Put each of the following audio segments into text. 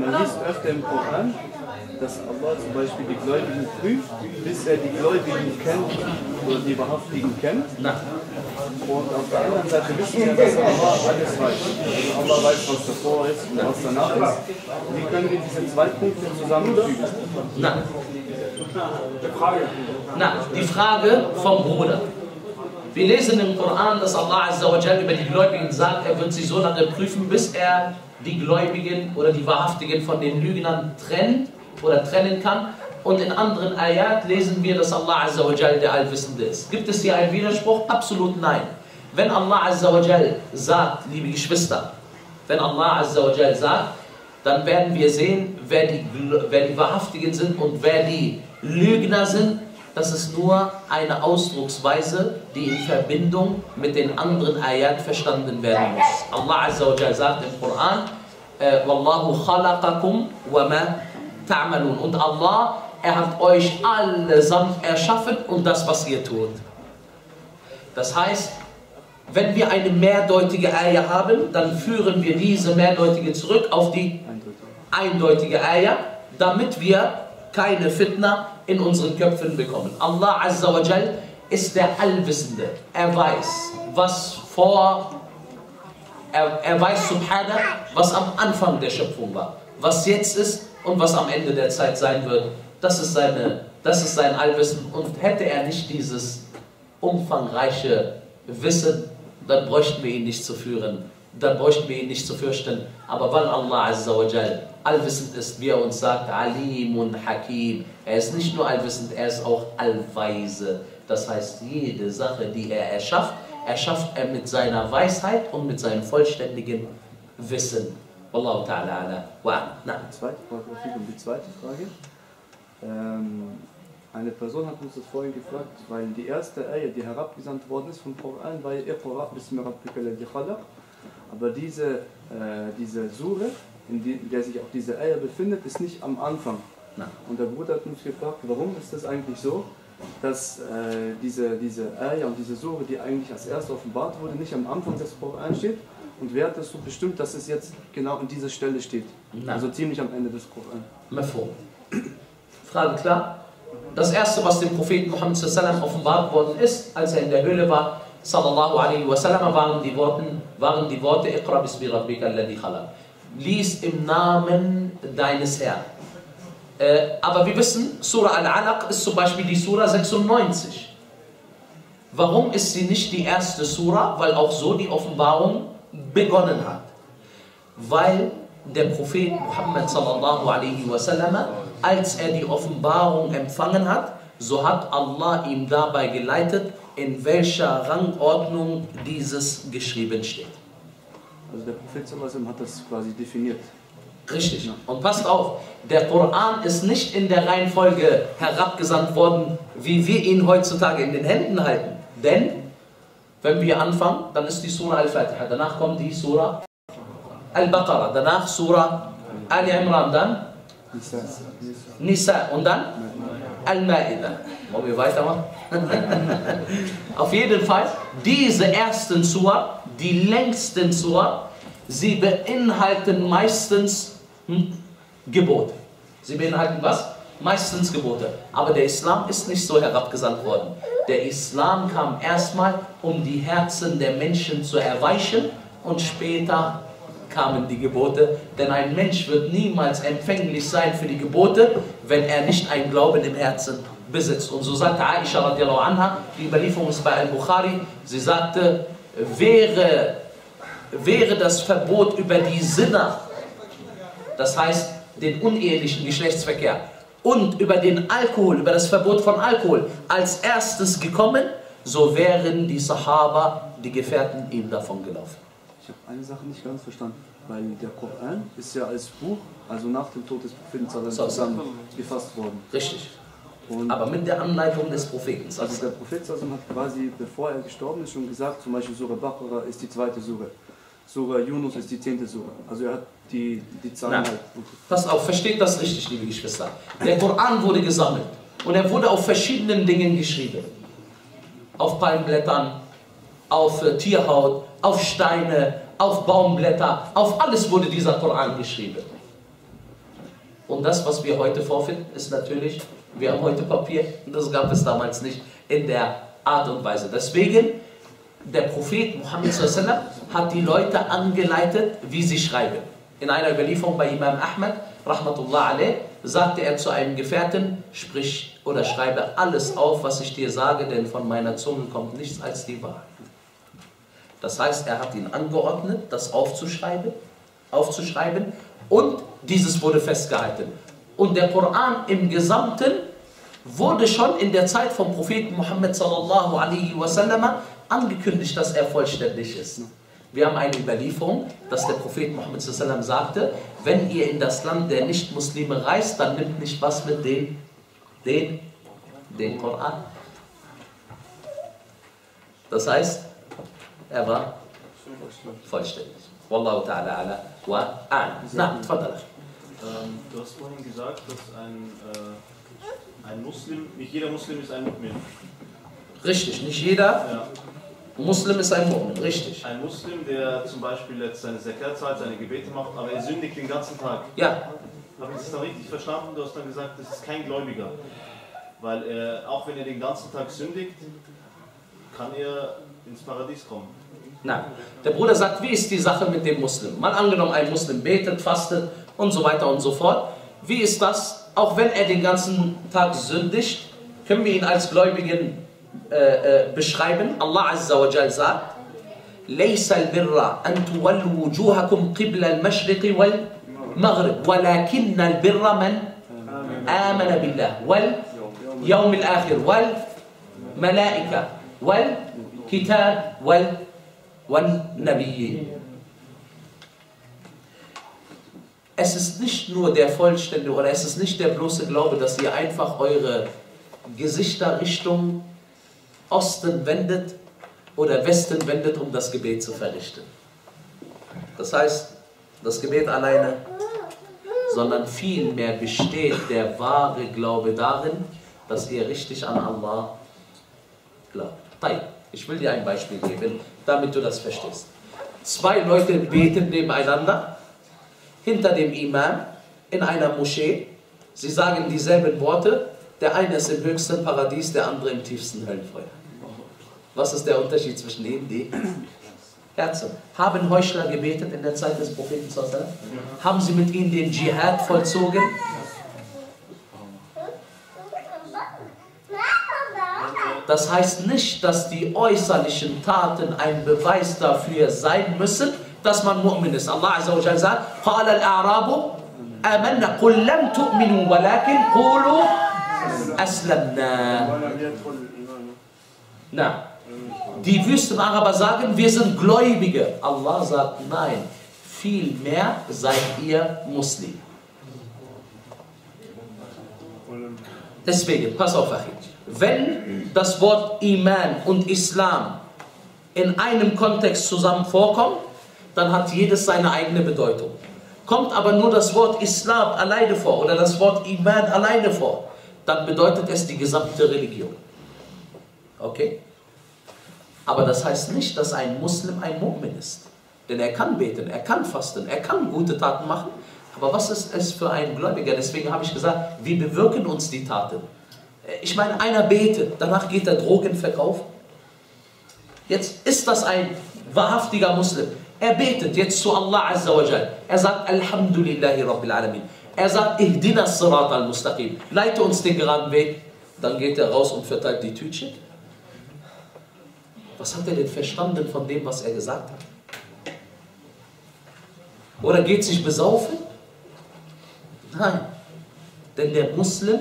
Man liest öfter im Koran, dass Allah zum Beispiel die Gläubigen prüft, bis er die Gläubigen kennt oder die Wahrhaftigen kennt. Und auf der anderen Seite wissen wir, dass Allah alles weiß. Also Allah weiß, was davor ist und was danach ist. Wie können wir diese zwei Punkte zusammenfügen? Die Frage vom Bruder. Wir lesen im Koran, dass Allah Azza wa Jalla über die Gläubigen sagt, er wird sie so lange prüfen, bis er die Gläubigen oder die Wahrhaftigen von den Lügnern trennt oder trennen kann. Und in anderen Ayat lesen wir, dass Allah Azza wa Jalla der Allwissende ist. Gibt es hier einen Widerspruch? Absolut nein. Wenn Allah Azza wa Jalla sagt, liebe Geschwister, wenn Allah Azza wa Jalla sagt, dann werden wir sehen, wer die Wahrhaftigen sind und wer die Lügner sind. Das ist nur eine Ausdrucksweise, die in Verbindung mit den anderen Ayat verstanden werden muss. Allah Azza wa Jalla sagt im Koran, Wallahu khalaqakum wa ma ta'malun. Und Allah, er hat euch allesamt erschaffen und das, was ihr tut. Das heißt, wenn wir eine mehrdeutige Ayat haben, dann führen wir diese mehrdeutige zurück auf die eindeutige Ayat, damit wir keine Fitna in unseren Köpfen bekommen. Allah Azza wa Jalla ist der Allwissende. Er weiß, was vor... Er weiß, subhanallah, was am Anfang der Schöpfung war, was jetzt ist und was am Ende der Zeit sein wird. Das ist sein Allwissen. Und hätte er nicht dieses umfangreiche Wissen, dann bräuchten wir ihn nicht zu führen. Dann bräuchten wir ihn nicht zu fürchten. Aber weil Allah Azza wa Jalla allwissend ist, wie er uns sagt, Alim und Hakim. Er ist nicht nur allwissend, er ist auch allweise. Das heißt, jede Sache, die er erschafft, erschafft er mit seiner Weisheit und mit seinem vollständigen Wissen. Wallahu ta'ala ala. Die zweite Frage. Eine Person hat uns das vorhin gefragt, weil die erste Ayah, die herabgesandt worden ist vom Koran, war Iqra bismi rabbika alladhi khalaq. Aber diese Sure, in der sich auch diese Eier befindet, ist nicht am Anfang. Nein. Und der Bruder hat mich gefragt, warum ist das eigentlich so, dass diese Eier und diese Sure, die eigentlich als erst offenbart wurde, nicht am Anfang des Koran steht? Und wer hat das so bestimmt, dass es jetzt genau an dieser Stelle steht? Nein. Also ziemlich am Ende des Koran. Frage klar? Das erste, was dem Propheten Muhammad offenbart worden ist, als er in der Höhle war, sallallahu alaihi wasallam, waren die Worte Iqra bismi rabbika alladhi khalaq. Lies im Namen deines Herrn. Aber wir wissen, Surah Al-Alaq ist zum Beispiel die Surah 96. Warum ist sie nicht die erste Surah? Weil auch so die Offenbarung begonnen hat. Weil der Prophet Muhammad sallallahu alaihi wasallam, als er die Offenbarung empfangen hat, so hat Allah ihm dabei geleitet, in welcher Rangordnung dieses geschrieben steht. Also der Prophet ﷺ hat das quasi definiert. Richtig. Und passt auf, der Koran ist nicht in der Reihenfolge herabgesandt worden, wie wir ihn heutzutage in den Händen halten. Denn, wenn wir anfangen, dann ist die Surah Al-Fatiha, danach kommt die Surah Al-Baqarah, danach Surah Ali Imran, dann Nisa und dann Al-Ma'idah. Wollen wir weitermachen? Auf jeden Fall, diese ersten Surah, die längsten Surah, sie beinhalten meistens Gebote. Sie beinhalten was? Meistens Gebote. Aber der Islam ist nicht so herabgesandt worden. Der Islam kam erstmal, um die Herzen der Menschen zu erweichen, und später kamen die Gebote, denn ein Mensch wird niemals empfänglich sein für die Gebote, wenn er nicht einen Glauben im Herzen besitzt. Und so sagte Aisha radiallahu anha, die Überlieferung ist bei Al-Bukhari, sie sagte, wäre das Verbot über die Sinna, das heißt den unehelichen Geschlechtsverkehr, und über den Alkohol, über das Verbot von Alkohol, als erstes gekommen, so wären die Sahaba, die Gefährten, ihm davon gelaufen. Ich habe eine Sache nicht ganz verstanden, weil der Koran ist ja als Buch, also nach dem Tod des Propheten zusammengefasst worden. Richtig. Und aber mit der Anleitung des Propheten. Also der Prophet hat quasi, bevor er gestorben ist, schon gesagt, zum Beispiel Surah Baqarah ist die zweite Surah, Surah Yunus ist die 10. Surah. Also er hat die Zahlen halt. Pass auf, versteht das richtig, liebe Geschwister. Der Koran wurde gesammelt und er wurde auf verschiedenen Dingen geschrieben. Auf Palmblättern, auf Tierhaut, auf Steine, auf Baumblätter, auf alles wurde dieser Koran geschrieben. Und das, was wir heute vorfinden, ist natürlich, wir haben heute Papier und das gab es damals nicht in der Art und Weise. Deswegen, der Prophet Muhammad s.a.w. hat die Leute angeleitet, wie sie schreiben. In einer Überlieferung bei Imam Ahmad, rahmatullah alayh, sagte er zu einem Gefährten, sprich oder schreibe alles auf, was ich dir sage, denn von meiner Zunge kommt nichts als die Wahrheit. Das heißt, er hat ihn angeordnet, das aufzuschreiben und dieses wurde festgehalten. Und der Koran im Gesamten wurde schon in der Zeit vom Propheten Muhammad sallallahu alaihi wasallam angekündigt, dass er vollständig ist. Wir haben eine Überlieferung, dass der Prophet Muhammad sallallahu alaihi wasallam sagte, wenn ihr in das Land der Nichtmuslime reist, dann nimmt nicht was mit den Koran. Das heißt, er war vollständig. Wallahu ta'ala ala wa a'lam. Na, tfadala. Du hast vorhin gesagt, dass ein Muslim, nicht jeder Muslim ist ein Mu'min. Richtig, nicht jeder Muslim ist ein Mu'min, richtig. Ein Muslim, der zum Beispiel jetzt seine Zakat zahlt, seine Gebete macht, aber er sündigt den ganzen Tag. Ja. Habe ich das dann richtig verstanden? Du hast dann gesagt, das ist kein Gläubiger. Weil er, auch wenn er den ganzen Tag sündigt, kann er ins Paradies kommen. Nein. Der Bruder sagt, wie ist die Sache mit dem Muslim? Mal angenommen, ein Muslim betet, fastet und so weiter und so fort. Wie ist das? Auch wenn er den ganzen Tag sündigt, können wir ihn als Gläubigen beschreiben. Allah Azza wa Jal sagt, لَيْسَ الْبِرَّ أَن تُوَلُّوا وُجُوهَكُمْ قِبْلَ الْمَشْرِقِ وَالْمَغْرِبِ وَلَكِنَّ الْبِرَّ مَنْ آمَنَ بِاللَّهِ وَالْيَوْمِ الْآخِرِ وَالْمَلَائِكَةِ وَالْكِتَابِ وَالنَّبِيِّينَ. Es ist nicht nur der vollständige oder es ist nicht der bloße Glaube, dass ihr einfach eure Gesichter Richtung Osten wendet oder Westen wendet, um das Gebet zu verrichten. Das heißt, das Gebet alleine, sondern vielmehr besteht der wahre Glaube darin, dass ihr richtig an Allah glaubt. Ich will dir ein Beispiel geben, damit du das verstehst. Zwei Leute beten nebeneinander, hinter dem Imam, in einer Moschee. Sie sagen dieselben Worte. Der eine ist im höchsten Paradies, der andere im tiefsten Höllenfeuer. Was ist der Unterschied zwischen ihnen? Die Herzen. Haben Heuchler gebetet in der Zeit des Propheten? Haben sie mit ihnen den Dschihad vollzogen? Das heißt nicht, dass die äußerlichen Taten ein Beweis dafür sein müssen, dass man Mu'min ist. Allah Azza wa Jalla sagt, قال الأعراب آمنا قل لم تؤمنوا ولكن قولوا أسلمنا. Na, die Wüstenaraber sagen, wir sind Gläubige. Allah sagt, nein, vielmehr seid ihr Muslim. Deswegen, pass auf, Achim. Wenn das Wort Iman und Islam in einem Kontext zusammen vorkommt, dann hat jedes seine eigene Bedeutung. Kommt aber nur das Wort Islam alleine vor oder das Wort Iman alleine vor, dann bedeutet es die gesamte Religion. Okay? Aber das heißt nicht, dass ein Muslim ein Mu'min ist. Denn er kann beten, er kann fasten, er kann gute Taten machen. Aber was ist es für einen Gläubiger? Deswegen habe ich gesagt, wie bewirken uns die Taten? Ich meine, einer betet, danach geht der Drogenverkauf. Jetzt ist das ein wahrhaftiger Muslim. Er betet jetzt zu Allah Azza wa Jal. Er sagt, Alhamdulillahi Rabbil Alamin. Er sagt, Ihdina Sirat al-Mustaqim. Leite uns den geraden Weg. Dann geht er raus und verteilt die Tütchen. Was hat er denn verstanden von dem, was er gesagt hat? Oder geht sich besaufen? Nein. Denn der Muslim,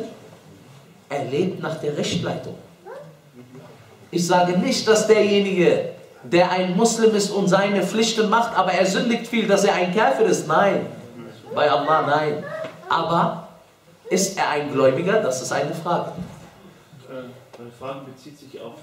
er lebt nach der Rechtleitung. Ich sage nicht, dass derjenige, der ein Muslim ist und seine Pflichten macht, aber er sündigt viel, dass er ein Kafir ist. Nein. Bei Allah, nein. Aber ist er ein Gläubiger? Das ist eine Frage. Meine Frage bezieht sich auf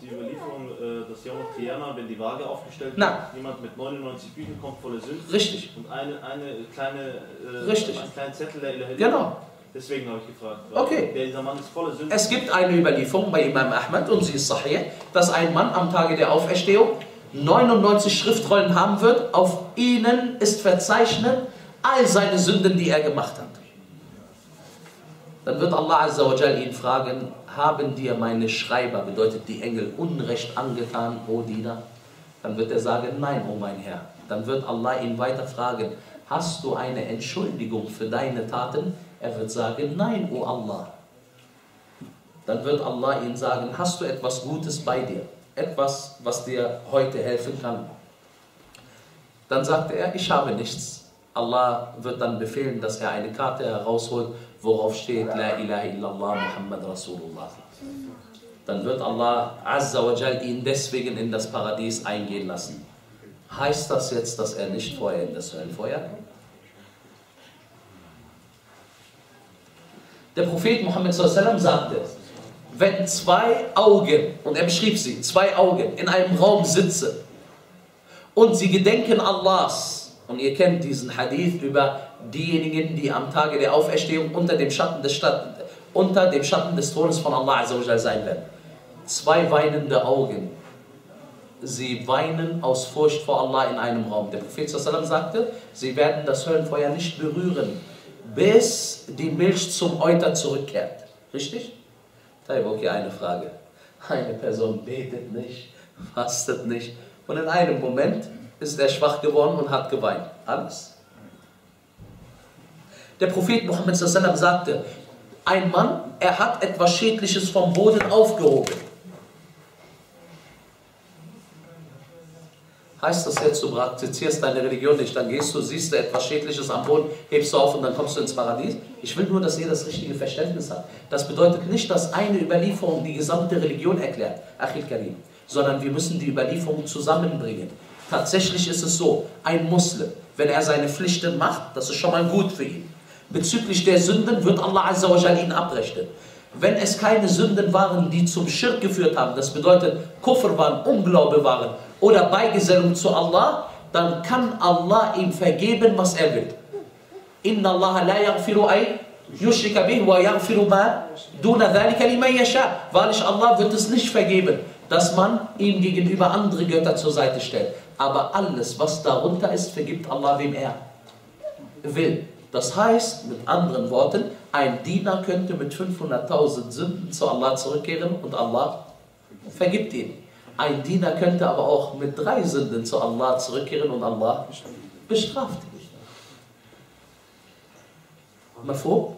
die Überlieferung, dass Yom Al-Qiyamah, wenn die Waage aufgestellt wird, jemand mit 99 Büchern kommt voller Sünden. Richtig. Und einen kleinen Zettel, der Ilahi. Genau. Deswegen habe ich gefragt, okay. Dieser Mann ist voller Sünde. Es gibt eine Überlieferung bei Imam Ahmad, und sie ist sahih, dass ein Mann am Tage der Auferstehung 99 Schriftrollen haben wird, auf ihnen ist verzeichnet all seine Sünden, die er gemacht hat. Dann wird Allah Azza wa Jal ihn fragen, haben dir meine Schreiber, bedeutet die Engel, Unrecht angetan, o Diener? Dann wird er sagen, nein, o mein Herr. Dann wird Allah ihn weiter fragen, hast du eine Entschuldigung für deine Taten? Er wird sagen, nein, o Allah. Dann wird Allah ihn sagen, hast du etwas Gutes bei dir? Etwas, was dir heute helfen kann? Dann sagt er, ich habe nichts. Allah wird dann befehlen, dass er eine Karte herausholt, worauf steht, La ilaha illallah Muhammad Rasulullah. Dann wird Allah Azza wa Jal ihn deswegen in das Paradies eingehen lassen. Heißt das jetzt, dass er nicht vorher in das Höllenfeuer kommt? Der Prophet Muhammad sagte, wenn zwei Augen, und er beschrieb sie, zwei Augen in einem Raum sitzen und sie gedenken Allahs, und ihr kennt diesen Hadith über diejenigen, die am Tage der Auferstehung unter dem Schatten des Thrones von Allah Azza wa Jal sein werden. Zwei weinende Augen. Sie weinen aus Furcht vor Allah in einem Raum. Der Prophet sagte, sie werden das Höllenfeuer nicht berühren, bis die Milch zum Euter zurückkehrt. Richtig? Okay, eine Frage. Eine Person betet nicht, fastet nicht und in einem Moment ist er schwach geworden und hat geweint. Alles. Der Prophet Muhammad sagte, ein Mann, er hat etwas Schädliches vom Boden aufgehoben. Heißt das jetzt, du praktizierst deine Religion nicht, dann gehst du, siehst du etwas Schädliches am Boden, hebst du auf und dann kommst du ins Paradies? Ich will nur, dass ihr das richtige Verständnis habt. Das bedeutet nicht, dass eine Überlieferung die gesamte Religion erklärt, Achil Karim, sondern wir müssen die Überlieferung zusammenbringen. Tatsächlich ist es so, ein Muslim, wenn er seine Pflichten macht, das ist schon mal gut für ihn. Bezüglich der Sünden wird Allah Azza wa Jal ihn abrechnen. Wenn es keine Sünden waren, die zum Schirk geführt haben, das bedeutet Kufr waren, Unglaube waren oder Beigesellung zu Allah, dann kann Allah ihm vergeben, was er will. Inna Allah la yaghfiru ay yushrika bih wa yaghfiru ma duna dhalika liman yasha. Wahrlich, Allah wird es nicht vergeben, dass man ihm gegenüber andere Götter zur Seite stellt. Aber alles, was darunter ist, vergibt Allah, wem er will. Das heißt, mit anderen Worten, ein Diener könnte mit 500.000 Sünden zu Allah zurückkehren und Allah vergibt ihm. Ein Diener könnte aber auch mit 3 Sünden zu Allah zurückkehren und Allah bestraft ihn. Mal vor,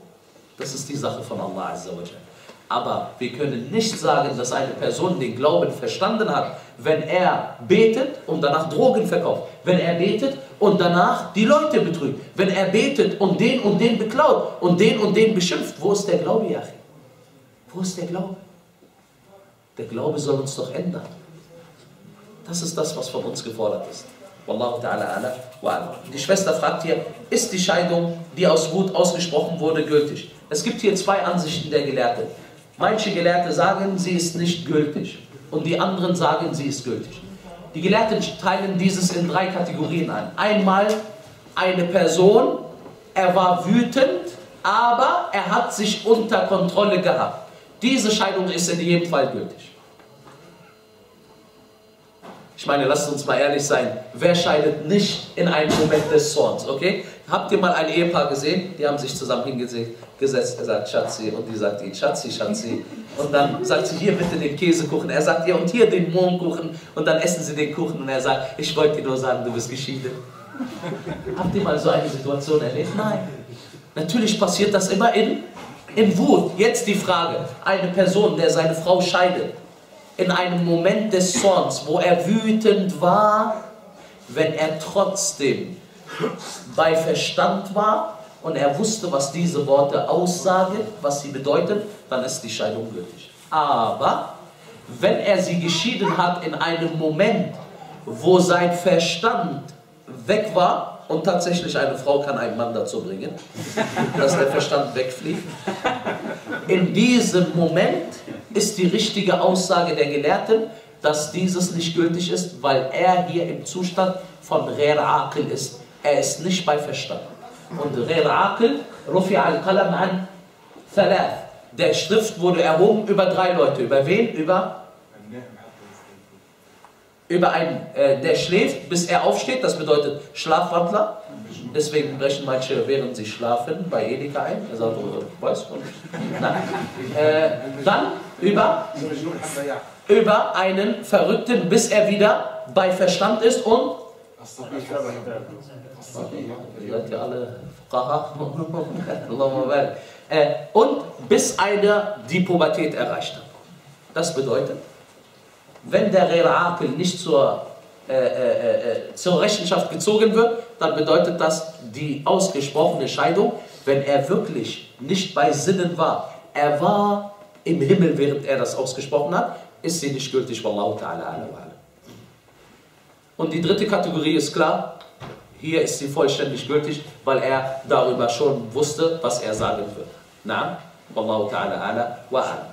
das ist die Sache von Allah Azza wa Jalla. Aber wir können nicht sagen, dass eine Person den Glauben verstanden hat, wenn er betet und danach Drogen verkauft, wenn er betet und danach die Leute betrügt, wenn er betet und den beklaut und den beschimpft. Wo ist der Glaube, Yachi? Wo ist der Glaube? Der Glaube soll uns doch ändern. Das ist das, was von uns gefordert ist. Wallahu ta'ala ala wa ala. Die Schwester fragt hier, ist die Scheidung, die aus Wut ausgesprochen wurde, gültig? Es gibt hier zwei Ansichten der Gelehrten. Manche Gelehrte sagen, sie ist nicht gültig. Und die anderen sagen, sie ist gültig. Die Gelehrten teilen dieses in 3 Kategorien ein. Einmal eine Person, er war wütend, aber er hat sich unter Kontrolle gehabt. Diese Scheidung ist in jedem Fall gültig. Ich meine, lasst uns mal ehrlich sein, wer scheidet nicht in einem Moment des Zorns, okay? Habt ihr mal ein Ehepaar gesehen? Die haben sich zusammen hingesetzt, er sagt Schatzi und die sagt ihn Schatzi, Schatzi. Und dann sagt sie, hier bitte den Käsekuchen. Er sagt, ja, und hier den Mohnkuchen. Und dann essen sie den Kuchen und er sagt, ich wollte dir nur sagen, du bist geschieden. Habt ihr mal so eine Situation erlebt? Nein. Natürlich passiert das immer in Wut. Jetzt die Frage, eine Person, der seine Frau scheidet, in einem Moment des Zorns, wo er wütend war, wenn er trotzdem bei Verstand war und er wusste, was diese Worte aussagen, was sie bedeuten, dann ist die Scheidung gültig. Aber wenn er sie geschieden hat in einem Moment, wo sein Verstand weg war, und tatsächlich eine Frau kann einen Mann dazu bringen, dass der Verstand wegfliegt, in diesem Moment ist die richtige Aussage der Gelehrten, dass dieses nicht gültig ist, weil er hier im Zustand von Rer-Aqil ist. Er ist nicht bei Verstand. Und Rer-Aqil, Rufi al-Qalam an, Thalath. Der Schrift wurde erhoben über drei Leute. Über wen? Über einen, der schläft, bis er aufsteht. Das bedeutet Schlafwandler. Deswegen brechen manche, während sie schlafen, bei Edeka ein. Er sagt, weißt du nicht. Nein. Dann über einen Verrückten, bis er wieder bei Verstand ist und... Seid ihr alle... und bis einer die Pubertät erreicht hat. Das bedeutet, wenn der Rera'akil nicht zur Rechenschaft gezogen wird, dann bedeutet das die ausgesprochene Scheidung, wenn er wirklich nicht bei Sinnen war. Er war im Himmel, während er das ausgesprochen hat, ist sie nicht gültig. Wallahu ta'ala. Und die dritte Kategorie ist klar, hier ist sie vollständig gültig, weil er darüber schon wusste, was er sagen wird. Na, Wallahu ta'ala wa ala.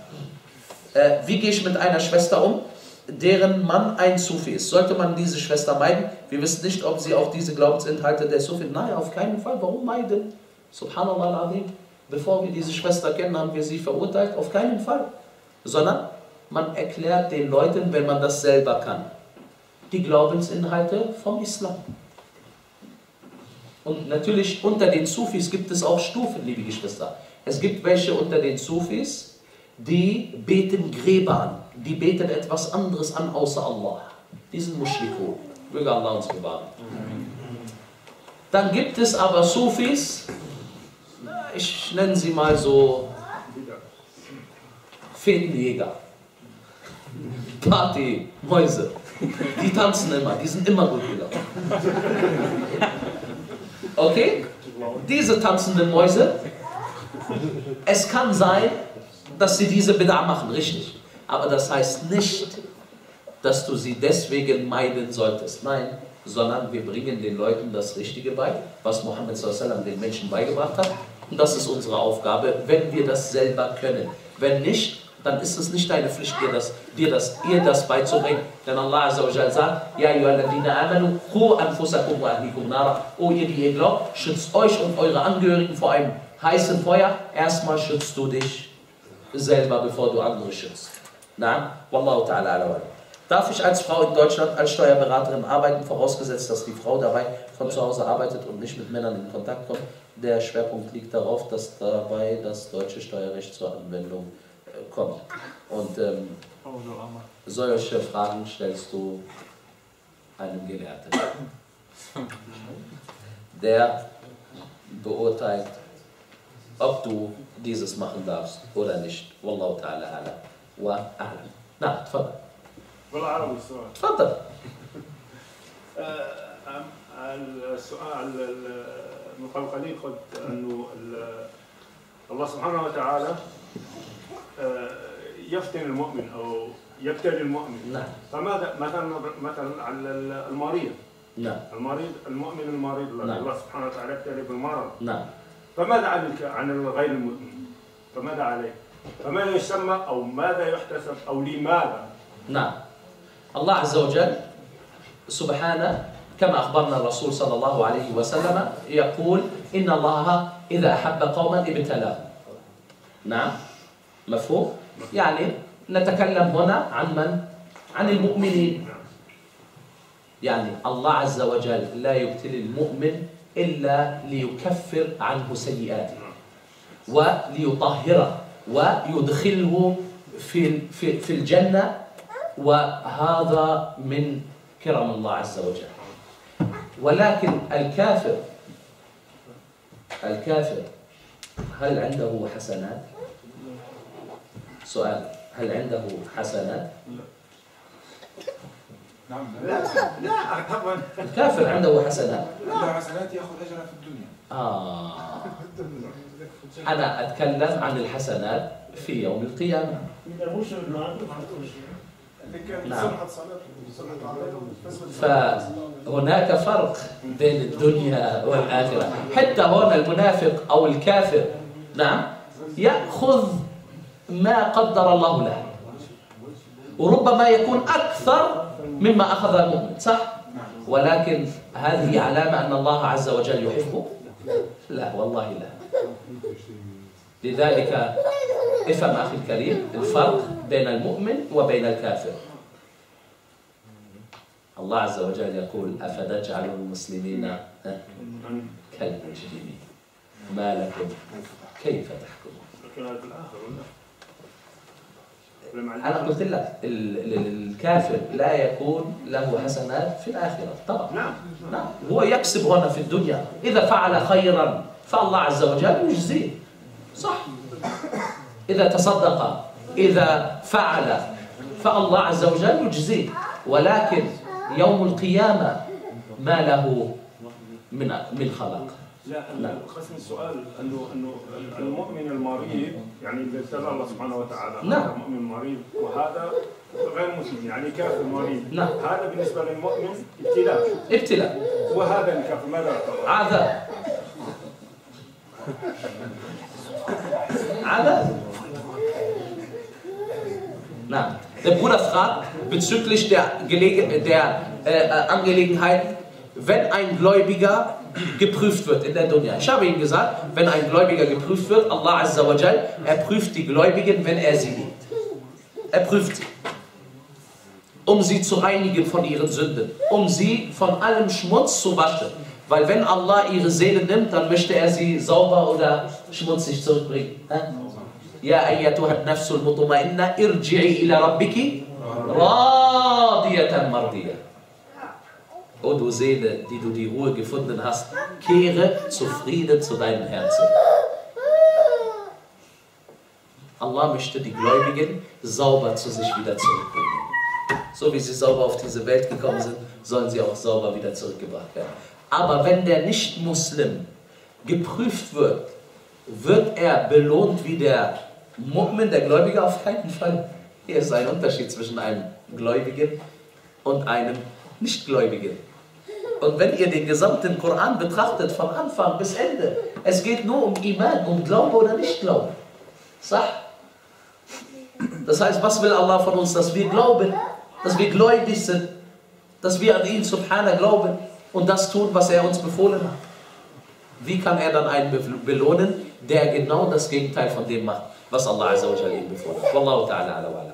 Wie gehe ich mit einer Schwester um, deren Mann ein Sufi ist? Sollte man diese Schwester meiden? Wir wissen nicht, ob sie auch diese Glaubensinhalte der Sufi... Nein, auf keinen Fall. Warum meiden? Subhanallah al-Azim. Bevor wir diese Schwester kennen, haben wir sie verurteilt. Auf keinen Fall. Sondern man erklärt den Leuten, wenn man das selber kann, die Glaubensinhalte vom Islam. Und natürlich unter den Sufis gibt es auch Stufen, liebe Geschwister. Es gibt welche unter den Sufis, die beten Gräber an. Die beten etwas anderes an, außer Allah. Die sind Mushrikun. Möge Allah uns bewahren. Dann gibt es aber Sufis, ich nenne sie mal so Fädenjäger, Partymäuse. Die tanzen immer, die sind immer gut gelaufen. Okay? Diese tanzenden Mäuse, es kann sein, dass sie diese Bid'a machen, richtig. Aber das heißt nicht, dass du sie deswegen meiden solltest. Nein, sondern wir bringen den Leuten das Richtige bei, was Mohammed s.a.w. den Menschen beigebracht hat. Und das ist unsere Aufgabe, wenn wir das selber können. Wenn nicht, dann ist es nicht deine Pflicht, dir das beizubringen. Denn Allah Azza wa Jalla sagt, Ja, ayyuhalladhina amanu, qu anfusakum wa ahlikum nara. O ihr, die ihr glaubt, schützt euch und eure Angehörigen vor einem heißen Feuer. Erstmal schützt du dich selber, bevor du andere schützt. Na, Wallahu ta'ala ala. Darf ich als Frau in Deutschland als Steuerberaterin arbeiten, vorausgesetzt, dass die Frau dabei von zu Hause arbeitet und nicht mit Männern in Kontakt kommt? Der Schwerpunkt liegt darauf, dass dabei das deutsche Steuerrecht zur Anwendung kommt. Und solche Fragen stellst du einem Gelehrten, der beurteilt, ob du dieses machen darfst oder nicht. Wallahu ta'ala ala wa a'lam. Na, tfadda. والعربي السؤال تفضل السؤال المقلقلين خذ انه الله سبحانه وتعالى يفتن المؤمن او يبتلي المؤمن نعم فماذا مثلا على المريض نعم المريض المؤمن المريض الله سبحانه وتعالى يبتلي بالمرض نعم فماذا عن غير المؤمن فماذا عليه فماذا يسمى او ماذا يحتسب او لماذا نعم الله عز وجل سبحانه كما أخبرنا الرسول صلى الله عليه وسلم يقول إن الله إذا أحب قوما ابتلاهم نعم مفهوم يعني نتكلم هنا عن من عن المؤمنين يعني الله عز وجل لا يبتلي المؤمن إلا ليكفر عنه سيئاته وليطهره ويدخله في الجنة وهذا من كرم الله عز وجل ولكن الكافر هل عنده حسنات؟ سؤال هل عنده حسنات؟ نعم لا طبعا الكافر عنده حسنات لا حسنات ياخذ اجرها في الدنيا أنا أتكلم عن الحسنات في يوم القيامة نعم. فهناك فرق بين الدنيا والآخرة حتى هنا المنافق أو الكافر نعم يأخذ ما قدر الله له وربما يكون أكثر مما أخذ المؤمن صح؟ ولكن هذه علامة أن الله عز وجل يحبه لا والله لا لذلك افهم أخي الكريم الفرق بين المؤمن وبين الكافر. الله عز وجل يقول أفنجعل المسلمين كالمجرمين ما لكم كيف تحكمون؟ أنا قلت لك الكافر لا يكون له حسنات في الآخرة طبعا. نعم هو يكسب هنا في الدنيا، إذا فعل خيرا فالله عز وجل يجزيه صح، إذا تصدق إذا فعل فالله عز وجل يجزيه، ولكن يوم القيامة ما له من خلاق. لا قسم السؤال انه المؤمن المريض يعني اللي ابتلاه الله سبحانه وتعالى، هذا مؤمن مريض وهذا غير مسلم يعني كافر مريض، هذا بالنسبه للمؤمن ابتلاء وهذا الكافر ماذا عذاب Nein, der Bruder fragt bezüglich der Angelegenheit, wenn ein Gläubiger geprüft wird in der Dunya. Ich habe ihm gesagt, wenn ein Gläubiger geprüft wird, Allah Azza wa Jal, er prüft die Gläubigen, wenn er sie liebt. Er prüft sie, um sie zu reinigen von ihren Sünden, um sie von allem Schmutz zu waschen. Weil wenn Allah ihre Seele nimmt, dann möchte er sie sauber oder schmutzig zurückbringen. يا أيتها النفس المطمئنة ارجعي إلى ربك راضية مرضية. O du Seele, die du die Ruhe gefunden hast, kehre zufrieden zu deinem Herzen. Allah möchte die Gläubigen sauber zu sich wieder zurückbringen. So wie sie sauber auf diese Welt gekommen sind, sollen sie auch sauber wieder zurückgebracht werden. Aber wenn der Nicht-Muslim geprüft wird, wird er belohnt wie der Mu'min, der Gläubige? Auf keinen Fall. Hier ist ein Unterschied zwischen einem Gläubigen und einem Nichtgläubigen. Und wenn ihr den gesamten Koran betrachtet, von Anfang bis Ende, es geht nur um Iman, um Glaube oder Nichtglauben. Das heißt, was will Allah von uns? Dass wir glauben, dass wir gläubig sind, dass wir an ihn subhanahu glauben und das tun, was er uns befohlen hat. Wie kann er dann einen belohnen, der genau das Gegenteil von dem macht, was Allah Azza wa Jalla ihm befohlen hat? Wallahu ta'ala ala wa ala.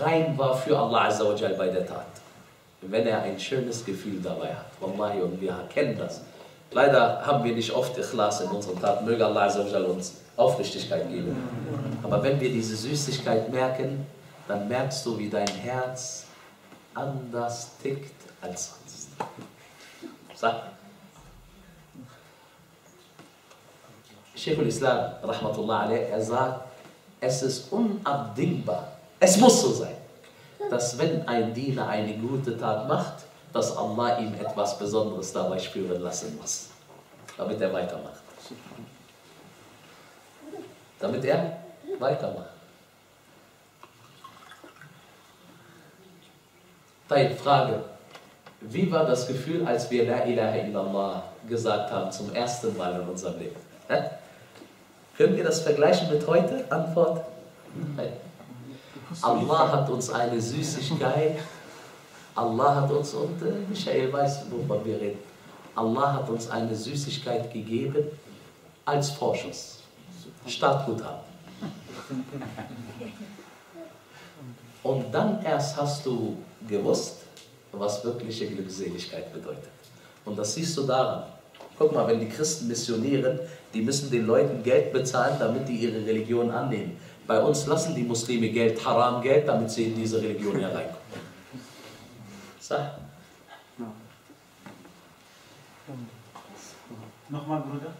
rein war für Allah Azza wa Jal bei der Tat? Wenn er ein schönes Gefühl dabei hat. Wallahi, und wir kennen das. Leider haben wir nicht oft Ikhlas in unseren Taten. Möge Allah Azza wa Jal uns Aufrichtigkeit geben. Aber wenn wir diese Süßigkeit merken, dann merkst du, wie dein Herz anders tickt als sonst. Sag. Sheikhul Islam, rahmatullah alayh, er sagt, es ist unabdingbar, es muss so sein, dass wenn ein Diener eine gute Tat macht, dass Allah ihm etwas Besonderes dabei spüren lassen muss, damit er weitermacht. Deine Frage, wie war das Gefühl, als wir La ilaha illallah gesagt haben zum ersten Mal in unserem Leben? Können wir das vergleichen mit heute? Antwort? Nein. Allah hat uns eine Süßigkeit. Allah hat uns, und Michael weiß, wovon wir reden. Allah hat uns eine Süßigkeit gegeben als Vorschuss. Startguthaben. Und dann erst hast du gewusst, was wirkliche Glückseligkeit bedeutet. Und das siehst du daran. Guck mal, wenn die Christen missionieren, die müssen den Leuten Geld bezahlen, damit die ihre Religion annehmen. Bei uns lassen die Muslime Geld, Haram-Geld, damit sie in diese Religion hereinkommen. So. Nochmal, Bruder.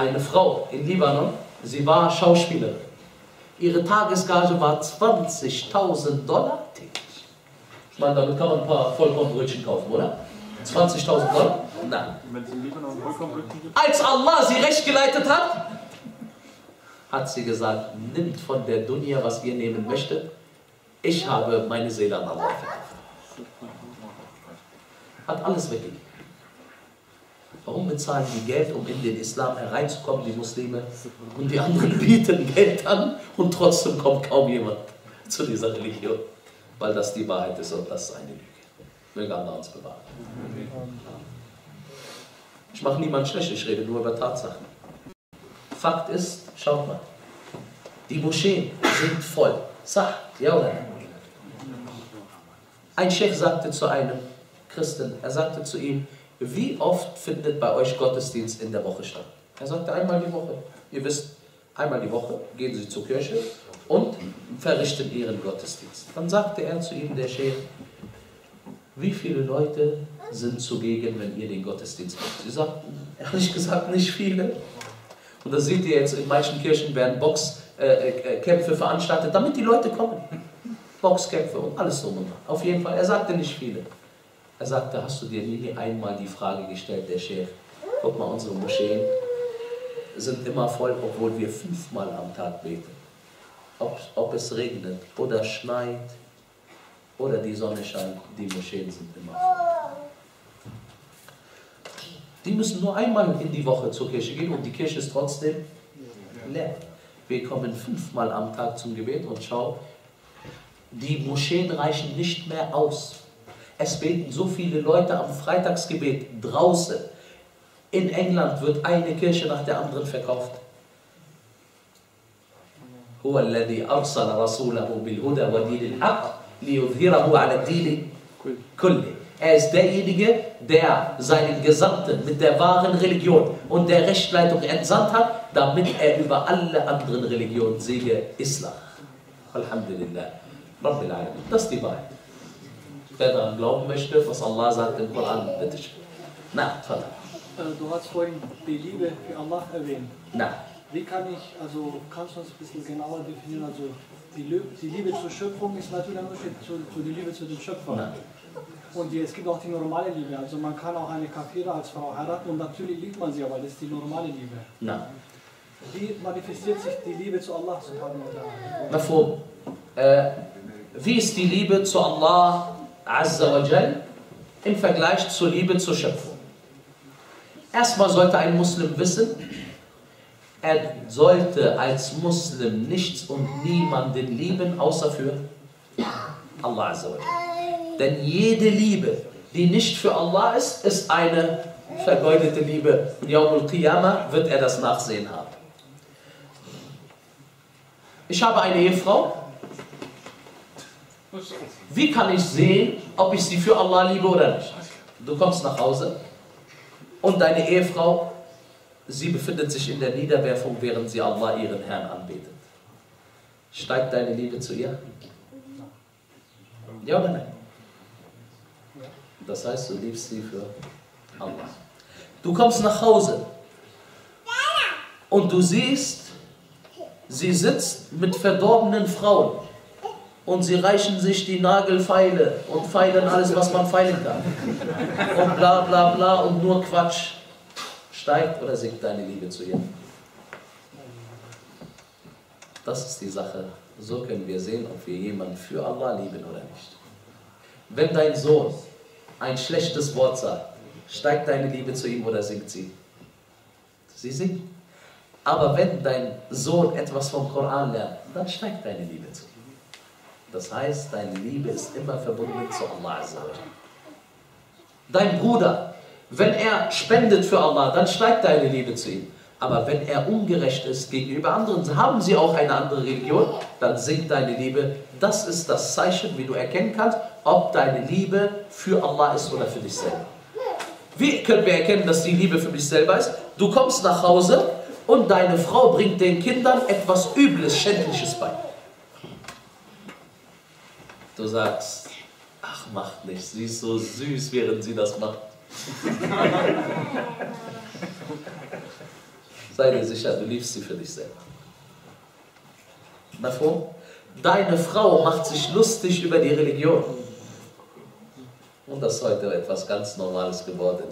Eine Frau in Libanon, sie war Schauspielerin. Ihre Tagesgage war 20.000 $ täglich. Ich meine, damit kann man ein paar Vollkornbrötchen kaufen, oder? 20.000 Dollar? Nein. Als Allah sie recht geleitet hat, hat sie gesagt, nimmt von der Dunya, was ihr nehmen möchtet. Ich habe meine Seele an Allah verkauft. Hat alles weggegeben. Warum bezahlen die Geld, um in den Islam hereinzukommen, die Muslime? Und die anderen bieten Geld an und trotzdem kommt kaum jemand zu dieser Religion. Weil das die Wahrheit ist und das ist eine Lüge. Möge Allah uns bewahren. Ich mache niemanden schlecht, ich rede nur über Tatsachen. Fakt ist, schaut mal, die Moscheen sind voll. Sag, ja oder nein? Ein Chef sagte zu einem Christen, er sagte zu ihm, wie oft findet bei euch Gottesdienst in der Woche statt? Er sagte, einmal die Woche. Ihr wisst, einmal die Woche gehen sie zur Kirche und verrichten ihren Gottesdienst. Dann sagte er zu ihm, der Sheikh, wie viele Leute sind zugegen, wenn ihr den Gottesdienst macht? Sie sagten, ehrlich gesagt, nicht viele. Und das seht ihr jetzt, in manchen Kirchen werden Boxkämpfe veranstaltet, damit die Leute kommen. Boxkämpfe und alles so. Auf jeden Fall, er sagte nicht viele. Er sagte, hast du dir nie einmal die Frage gestellt, der Sheikh, guck mal, unsere Moscheen sind immer voll, obwohl wir 5-mal am Tag beten. Ob es regnet oder schneit oder die Sonne scheint, die Moscheen sind immer voll. Die müssen nur einmal in die Woche zur Kirche gehen und die Kirche ist trotzdem leer. Wir kommen 5-mal am Tag zum Gebet und schau, die Moscheen reichen nicht mehr aus. Es beten so viele Leute am Freitagsgebet draußen. In England wird eine Kirche nach der anderen verkauft. Er ist derjenige, der seinen Gesandten mit der wahren Religion und der Rechtsleitung entsandt hat, damit er über alle anderen Religionen siege, Islam. Alhamdulillah. Das ist die Wahrheit. Wer daran glauben möchte, was Allah sagt im Koran, bitte schön. Na, Vater. Du hast vorhin die Liebe für Allah erwähnt. Na. Wie kann ich, also kannst du uns ein bisschen genauer definieren, also die Liebe zur Schöpfung ist natürlich ein Unterschied zu der Liebe zu dem Schöpfer. Na. Und es gibt auch die normale Liebe, also man kann auch eine Kafira als Frau heiraten und natürlich liebt man sie, aber das ist die normale Liebe. Na. Wie manifestiert sich die Liebe zu Allah? Na, vor. Wie ist die Liebe zu Allah Azza wa Jal im Vergleich zur Liebe zur Schöpfung? Erstmal sollte ein Muslim wissen, er sollte als Muslim nichts und niemanden lieben, außer für Allah Azza wa Jal. Denn jede Liebe, die nicht für Allah ist, ist eine vergeudete Liebe. Und Yawmul Qiyamah wird er das Nachsehen haben. Ich habe eine Ehefrau. Wie kann ich sehen, ob ich sie für Allah liebe oder nicht? Du kommst nach Hause und deine Ehefrau, sie befindet sich in der Niederwerfung, während sie Allah, ihren Herrn, anbetet. Steigt deine Liebe zu ihr? Ja oder nein? Das heißt, du liebst sie für Allah. Du kommst nach Hause und du siehst, sie sitzt mit verdorbenen Frauen. Und sie reichen sich die Nagelfeile und feilen alles, was man feilen kann. Und bla bla bla und nur Quatsch. Steigt oder sinkt deine Liebe zu ihr? Das ist die Sache. So können wir sehen, ob wir jemanden für Allah lieben oder nicht. Wenn dein Sohn ein schlechtes Wort sagt, steigt deine Liebe zu ihm oder sinkt sie? Sie sinkt. Aber wenn dein Sohn etwas vom Koran lernt, dann steigt deine Liebe zu ihm. Das heißt, deine Liebe ist immer verbunden zu Allah Azza wa Jalla. Dein Bruder, wenn er spendet für Allah, dann steigt deine Liebe zu ihm. Aber wenn er ungerecht ist gegenüber anderen, haben sie auch eine andere Religion, dann sinkt deine Liebe. Das ist das Zeichen, wie du erkennen kannst, ob deine Liebe für Allah ist oder für dich selber. Wie können wir erkennen, dass die Liebe für dich selber ist? Du kommst nach Hause und deine Frau bringt den Kindern etwas Übles, Schändliches bei. Du sagst, ach, macht nichts, sie ist so süß, während sie das macht. Sei dir sicher, du liebst sie für dich selber. Na vor? Deine Frau macht sich lustig über die Religion. und das ist heute etwas ganz Normales geworden.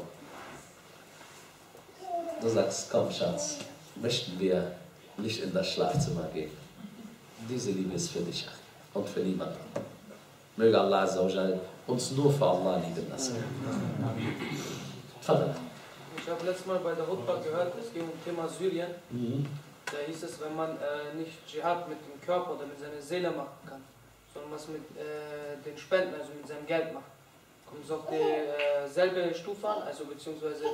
Du sagst, komm Schatz, möchten wir nicht in das Schlafzimmer gehen. Diese Liebe ist für dich und für niemanden. Möge Allah uns nur für Allah lieben lassen. Vater. Ich habe letztes Mal bei der Hutba gehört, es ging um Thema Syrien. Da hieß es, wenn man nicht Dschihad mit dem Körper oder mit seiner Seele machen kann, sondern was mit den Spenden, also mit seinem Geld macht, kommt es auf dieselbe Stufe an, also beziehungsweise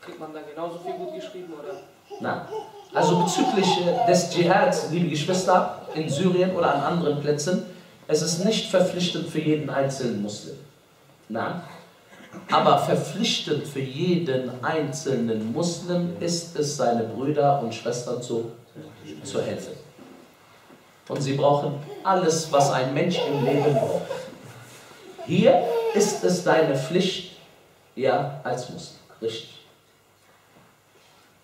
kriegt man dann genauso viel gut geschrieben, oder? Nein. Also bezüglich des Dschihad, liebe Geschwister, in Syrien oder an anderen Plätzen, es ist nicht verpflichtend für jeden einzelnen Muslim. Nein. Aber verpflichtend für jeden einzelnen Muslim ist es, seine Brüder und Schwestern zu helfen. Und sie brauchen alles, was ein Mensch im Leben braucht. Hier ist es deine Pflicht, ja, als Muslim. Richtig.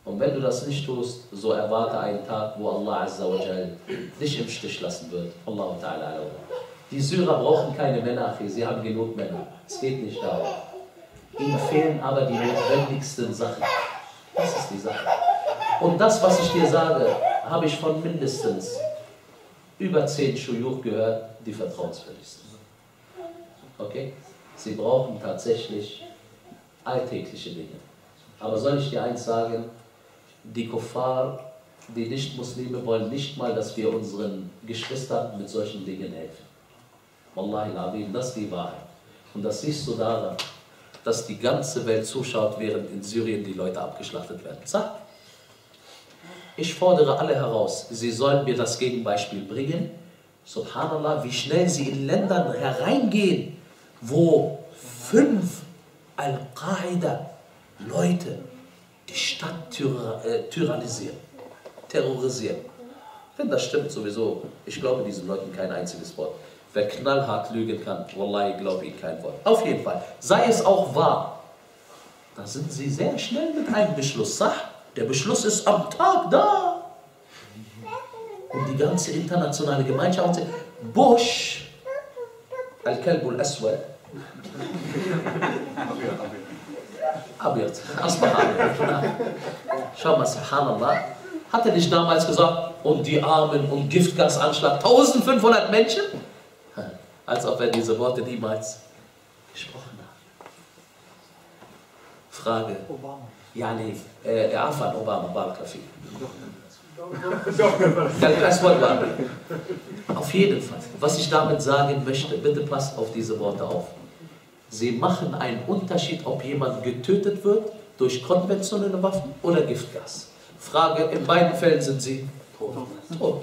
Und wenn du das nicht tust, so erwarte einen Tag, wo Allah Azza wa Jal dich im Stich lassen wird. Allahu Ta'ala. Die Syrer brauchen keine Männer, sie haben genug Männer. Es geht nicht darum. Ihnen fehlen aber die notwendigsten Sachen. Das ist die Sache. Und das, was ich dir sage, habe ich von mindestens über 10 Schuyuch gehört, die vertrauenswürdig sind. Okay? Sie brauchen tatsächlich alltägliche Dinge. Aber soll ich dir eins sagen? Die Kuffar, die Nicht-Muslime wollen nicht mal, dass wir unseren Geschwistern mit solchen Dingen helfen. Wallahi al-Azim, das ist die Wahrheit. Und das siehst du daran, dass die ganze Welt zuschaut, während in Syrien die Leute abgeschlachtet werden. Zack. Ich fordere alle heraus, sie sollen mir das Gegenbeispiel bringen. Subhanallah, wie schnell sie in Ländern hereingehen, wo 5 Al-Qaida-Leute die Stadt tyrannisieren, terrorisieren. Wenn das stimmt, sowieso, ich glaube diesen Leuten kein einziges Wort. Wer knallhart lügen kann, wallahi, glaube ich kein Wort. Auf jeden Fall, sei es auch wahr, da sind sie sehr schnell mit einem Beschluss. Sah? Der Beschluss ist am Tag da. Und die ganze internationale Gemeinschaft sagt, Bush, Al-Kalb al-Aswad, Abir, Asbahar. Schau mal, subhanallah, hat er nicht damals gesagt, und die Armen und Giftgasanschlag, 1500 Menschen? Als ob er diese Worte niemals gesprochen hat. Frage. Obama. Ja, nee. Afan Obama, Barakafi. Auf jeden Fall. Was ich damit sagen möchte, bitte passt auf diese Worte auf. Sie machen einen Unterschied, ob jemand getötet wird durch konventionelle Waffen oder Giftgas. Frage, in beiden Fällen sind sie tot.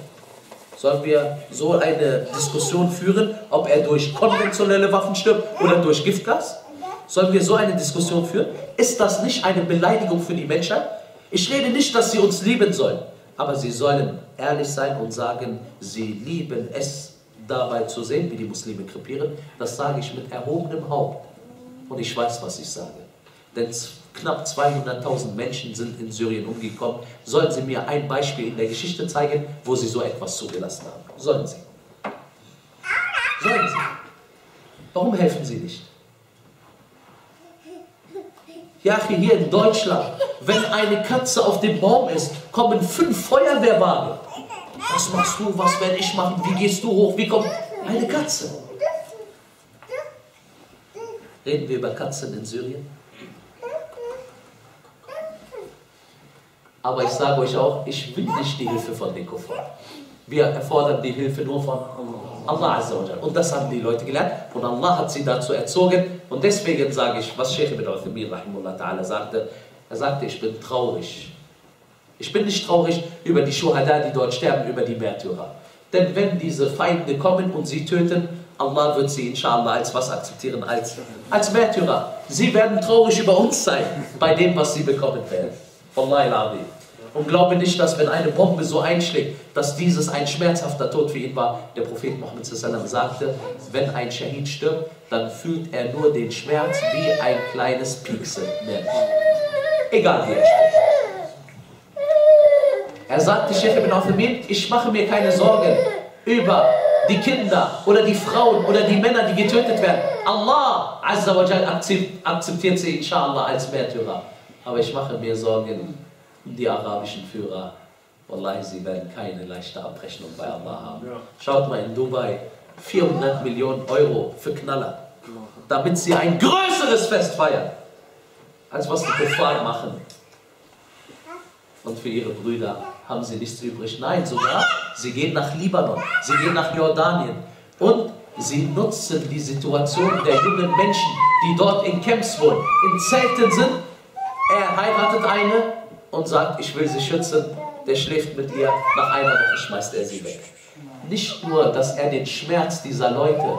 Sollen wir so eine Diskussion führen, ob er durch konventionelle Waffen stirbt oder durch Giftgas? Sollen wir so eine Diskussion führen? Ist das nicht eine Beleidigung für die Menschheit? Ich rede nicht, dass sie uns lieben sollen, aber sie sollen ehrlich sein und sagen, sie lieben es, dabei zu sehen, wie die Muslime krepieren. Das sage ich mit erhobenem Haupt. Und ich weiß, was ich sage. Denn knapp 200.000 Menschen sind in Syrien umgekommen. Sollen Sie mir ein Beispiel in der Geschichte zeigen, wo Sie so etwas zugelassen haben? Sollen Sie? Sollen Sie? Warum helfen Sie nicht? Ja, hier in Deutschland, wenn eine Katze auf dem Baum ist, kommen 5 Feuerwehrwagen. Was machst du? Was werde ich machen? Wie gehst du hoch? Wie kommt eine Katze? Reden wir über Katzen in Syrien? Aber ich sage euch auch, ich will nicht die Hilfe von den Kuffar. Wir erfordern die Hilfe nur von Allah Azza wa Jalla. Und das haben die Leute gelernt. Und Allah hat sie dazu erzogen. Und deswegen sage ich, was Sheikh Ibn Uthaymeen rahimahullah ta'ala sagte. Er sagte, ich bin traurig. Ich bin nicht traurig über die Shuhada, die dort sterben, über die Märtyrer. Denn wenn diese Feinde kommen und sie töten, Allah wird sie inshallah als was akzeptieren? Als Märtyrer. Sie werden traurig über uns sein, bei dem, was sie bekommen werden. Wallahi al-Azim. Und glaube nicht, dass wenn eine Bombe so einschlägt, dass dieses ein schmerzhafter Tod für ihn war. Der Prophet Muhammad sagte, wenn ein Schahid stirbt, dann fühlt er nur den Schmerz wie ein kleines Pieksen. Egal wie er stirbt. Er sagte, Sheikh Ibn Uthaymeen, ich mache mir keine Sorgen über die Kinder oder die Frauen oder die Männer, die getötet werden. Allah Azza wa Jal akzeptiert sie inshallah als Märtyrer. Aber ich mache mir Sorgen um die arabischen Führer. Wallahi, sie werden keine leichte Abrechnung bei Allah haben. Schaut mal in Dubai, 400 Millionen Euro für Knaller, damit sie ein größeres Fest feiern, als was die Kuffar machen. Und für ihre Brüder haben sie nichts übrig. Nein, sogar sie gehen nach Libanon, sie gehen nach Jordanien und sie nutzen die Situation der jungen Menschen, die dort in Camps wohnen, in Zelten sind. Er heiratet eine und sagt, ich will sie schützen. Der schläft mit ihr, nach einer Woche schmeißt er sie weg. Nicht nur, dass er den Schmerz dieser Leute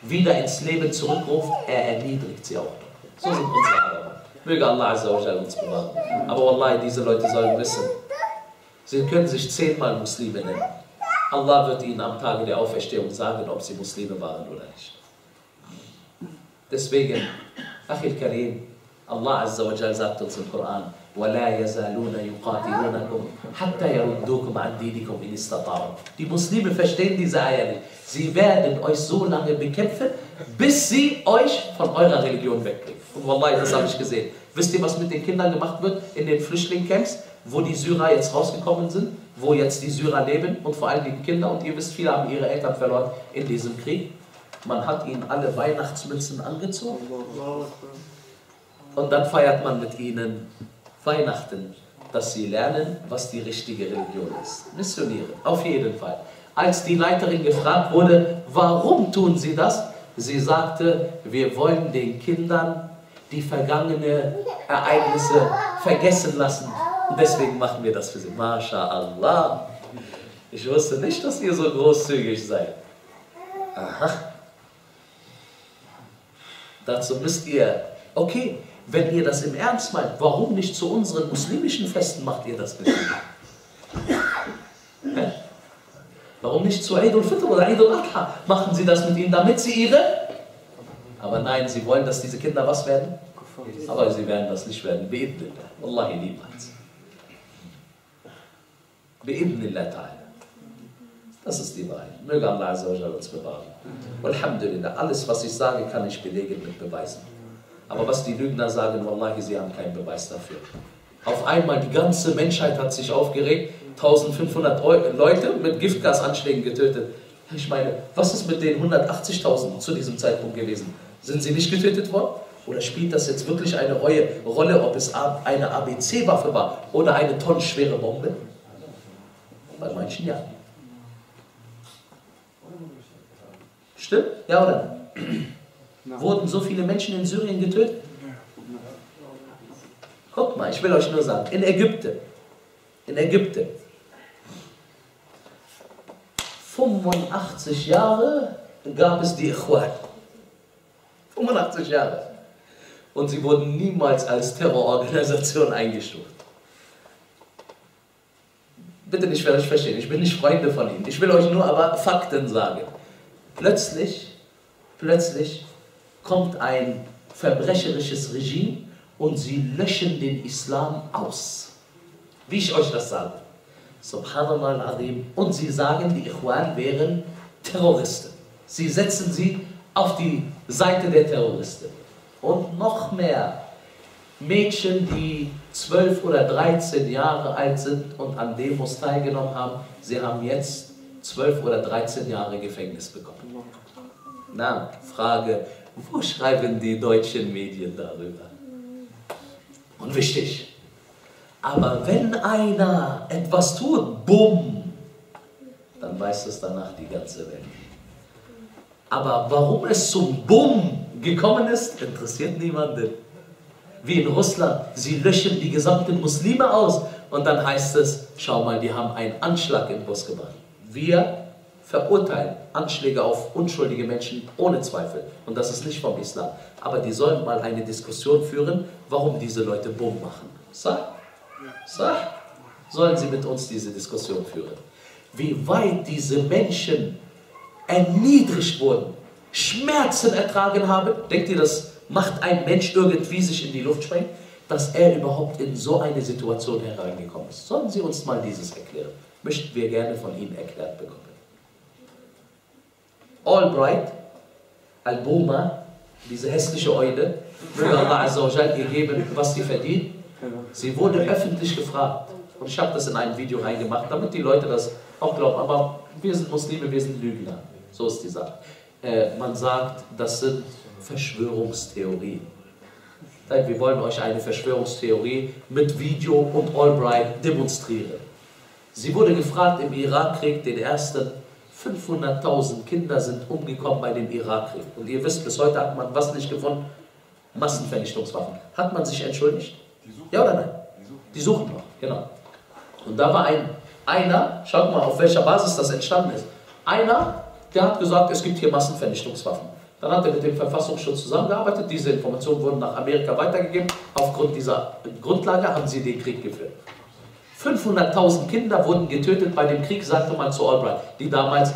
wieder ins Leben zurückruft, er erniedrigt sie auch noch. So sind unsere Araber. Möge Allah Azza wa Jalla uns bewahren. Aber wallahi, diese Leute sollen wissen, sie können sich 10-mal Muslime nennen. Allah wird ihnen am Tage der Auferstehung sagen, ob sie Muslime waren oder nicht. Deswegen, Akhil Karim, Allah Azza wa Jalla sagt uns im Koran, die Muslime verstehen diese Eier nicht. Sie werden euch so lange bekämpfen, bis sie euch von eurer Religion wegbringen. Und wallahi, das habe ich gesehen. Wisst ihr, was mit den Kindern gemacht wird in den Flüchtlingscamps, wo die Syrer jetzt rausgekommen sind, wo jetzt die Syrer leben und vor allem die Kinder? Und ihr wisst, viele haben ihre Eltern verloren in diesem Krieg. Man hat ihnen alle Weihnachtsmützen angezogen und dann feiert man mit ihnen Weihnachten, dass sie lernen, was die richtige Religion ist. Missionieren, auf jeden Fall. Als die Leiterin gefragt wurde, warum tun sie das? Sie sagte, wir wollen den Kindern die vergangenen Ereignisse vergessen lassen. Und deswegen machen wir das für sie. MashaAllah. Ich wusste nicht, dass ihr so großzügig seid. Aha. Dazu müsst ihr, okay, wenn ihr das im Ernst meint, warum nicht zu unseren muslimischen Festen macht ihr das nicht? Warum nicht zu Eid al-Fitr oder Eid al-Adha machen sie das mit ihnen, damit sie ihre... Aber nein, sie wollen, dass diese Kinder was werden? Aber sie werden das nicht werden. Bi'idnillah. Wallahi niemals. Bi'idnillah ta'ala. Das ist die Wahrheit. Möge Allah Azza wa Jalla uns bewahren. Alhamdulillah. Alles, was ich sage, kann ich belegen mit Beweisen. Aber was die Lügner sagen, wallahi, sie haben keinen Beweis dafür. Auf einmal, die ganze Menschheit hat sich aufgeregt, 1500 Leute mit Giftgasanschlägen getötet. Ich meine, was ist mit den 180.000 zu diesem Zeitpunkt gewesen? Sind sie nicht getötet worden? Oder spielt das jetzt wirklich eine Rolle, ob es eine ABC-Waffe war oder eine tonnenschwere Bombe? Bei manchen ja. Stimmt? Ja oder? Wurden so viele Menschen in Syrien getötet? Guckt mal, ich will euch nur sagen, in Ägypten, 85 Jahre gab es die Ikhwan. 85 Jahre. Und sie wurden niemals als Terrororganisation eingestuft. Bitte nicht falsch verstehen, ich bin nicht Freunde von ihnen. Ich will euch nur aber Fakten sagen. Plötzlich kommt ein verbrecherisches Regime und sie löschen den Islam aus. Wie ich euch das sage. Subhanallah al-Azim. Und sie sagen, die Ikhwan wären Terroristen. Sie setzen sie auf die Seite der Terroristen. Und noch mehr Mädchen, die 12 oder 13 Jahre alt sind und an Demos teilgenommen haben, sie haben jetzt 12 oder 13 Jahre Gefängnis bekommen. Na, Frage, wo schreiben die deutschen Medien darüber? Unwichtig. Aber wenn einer etwas tut, bumm, dann weiß es danach die ganze Welt. Aber warum es zum Bumm gekommen ist, interessiert niemanden. Wie in Russland, sie löschen die gesamten Muslime aus und dann heißt es, schau mal, die haben einen Anschlag im Bus gemacht. Wir verurteilen Anschläge auf unschuldige Menschen ohne Zweifel. Und das ist nicht vom Islam. Aber die sollen mal eine Diskussion führen, warum diese Leute Bumm machen. Sollen sie mit uns diese Diskussion führen. Wie weit diese Menschen erniedrigt wurden, Schmerzen ertragen haben. Denkt ihr, das macht ein Mensch irgendwie sich in die Luft sprengen? Dass er überhaupt in so eine Situation hereingekommen ist. Sollen sie uns mal dieses erklären? Möchten wir gerne von ihnen erklärt bekommen. Albright, Al-Buma, diese hässliche Eule, wird Allah Azza wa Jal gegeben, was sie verdient. Sie wurde öffentlich gefragt. Und ich habe das in ein Video reingemacht, damit die Leute das auch glauben. Aber wir sind Muslime, wir sind Lügner. So ist die Sache. Man sagt, das sind Verschwörungstheorien. Wir wollen euch eine Verschwörungstheorie mit Video und Albright demonstrieren. Sie wurde gefragt im Irakkrieg, den ersten, 500.000 Kinder sind umgekommen bei dem Irakkrieg. Und ihr wisst, bis heute hat man was nicht gefunden. Massenvernichtungswaffen. Hat man sich entschuldigt? Ja oder nein? Die suchen noch, genau. Und da war einer, schaut mal, auf welcher Basis das entstanden ist. Einer, der hat gesagt, es gibt hier Massenvernichtungswaffen. Dann hat er mit dem Verfassungsschutz zusammengearbeitet. Diese Informationen wurden nach Amerika weitergegeben. Aufgrund dieser Grundlage haben sie den Krieg geführt. 500.000 Kinder wurden getötet bei dem Krieg, sagte man zu Albright, die damals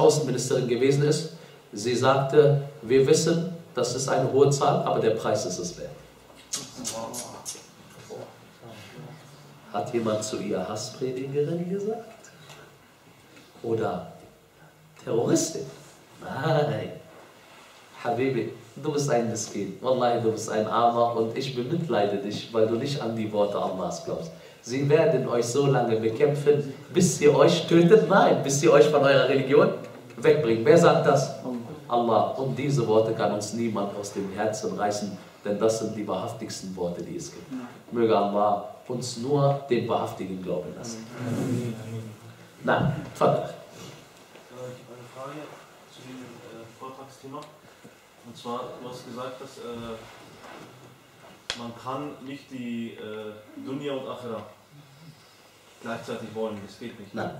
Außenministerin gewesen ist. Sie sagte, wir wissen, das ist eine hohe Zahl, aber der Preis ist es wert. Hat jemand zu ihr Hasspredigerin gesagt? Oder Terroristin? Nein. Habibi, du bist ein Miskin. Wallahi, du bist ein Armer und ich bemitleide dich, weil du nicht an die Worte Allahs glaubst. Sie werden euch so lange bekämpfen, bis sie euch tötet. Nein, bis sie euch von eurer Religion wegbringen. Wer sagt das? Allah. Und diese Worte kann uns niemand aus dem Herzen reißen, denn das sind die wahrhaftigsten Worte, die es gibt. Möge Allah uns nur den wahrhaftigen Glauben lassen. Na, Vater. Und zwar, du hast gesagt, dass man kann nicht die Dunya und Akhira gleichzeitig wollen, das geht nicht. Nein.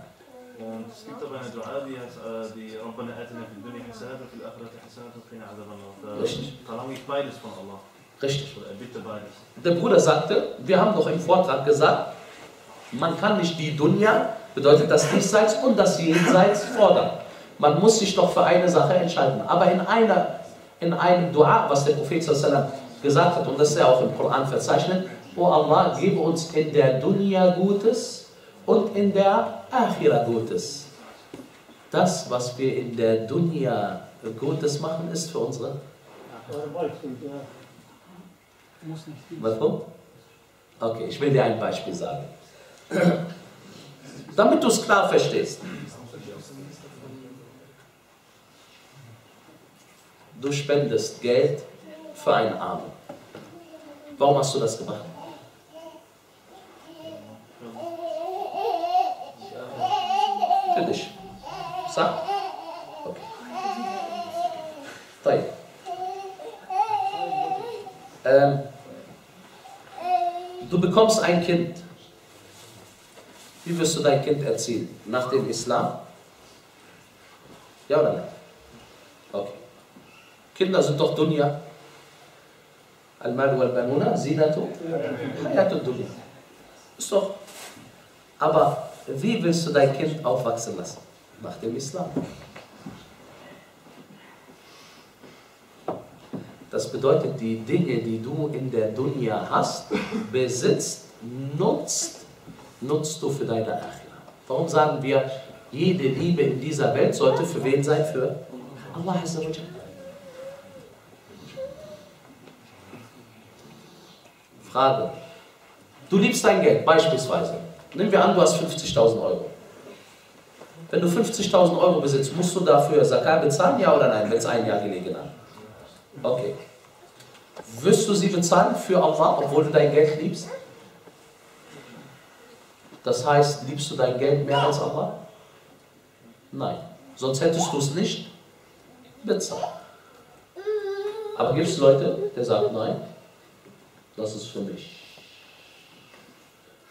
Und es gibt aber eine Dua, die heißt, die Rabbana atina fil dunya hasanatan fil akhirati hasanatan wa qina adhaban nar. Richtig. Verlange ich beides von Allah. Richtig. Oder bitte beides. Der Bruder sagte, wir haben doch im Vortrag gesagt, man kann nicht die Dunya, bedeutet das Diesseits und das Jenseits, fordern. Man muss sich doch für eine Sache entscheiden. Aber in einem Dua, was der Prophet gesagt hat, und das ist ja auch im Koran verzeichnet, O Allah, gebe uns in der Dunya Gutes und in der Akhira Gutes. Das, was wir in der Dunya Gutes machen, ist für unsere... Warum? Okay, ich will dir ein Beispiel sagen. Damit du es klar verstehst. Du spendest Geld für einen Armen. Warum hast du das gemacht? Für dich. Sag. Okay. Du bekommst ein Kind. Wie wirst du dein Kind erziehen? Nach dem Islam? Ja oder nein? Okay. Kinder sind doch Dunya. Al-Mal wal-Banuna, Zinatu, Hayatu Dunya. Ist doch. Aber wie willst du dein Kind aufwachsen lassen? Nach dem Islam. Das bedeutet, die Dinge, die du in der Dunya hast, besitzt, nutzt du für deine Akhira. Warum sagen wir, jede Liebe in dieser Welt sollte für wen sein? Für Allah Azza wa Jalla. Frage. Du liebst dein Geld, beispielsweise. Nehmen wir an, du hast 50.000 Euro. Wenn du 50.000 Euro besitzt, musst du dafür Zakat bezahlen, ja oder nein, wenn es ein Jahr gelegen hat? Okay. Wirst du sie bezahlen für Allah, obwohl du dein Geld liebst? Das heißt, liebst du dein Geld mehr als Allah? Nein. Sonst hättest du es nicht bezahlt. Aber gibt es Leute, der sagt, nein, das ist für mich.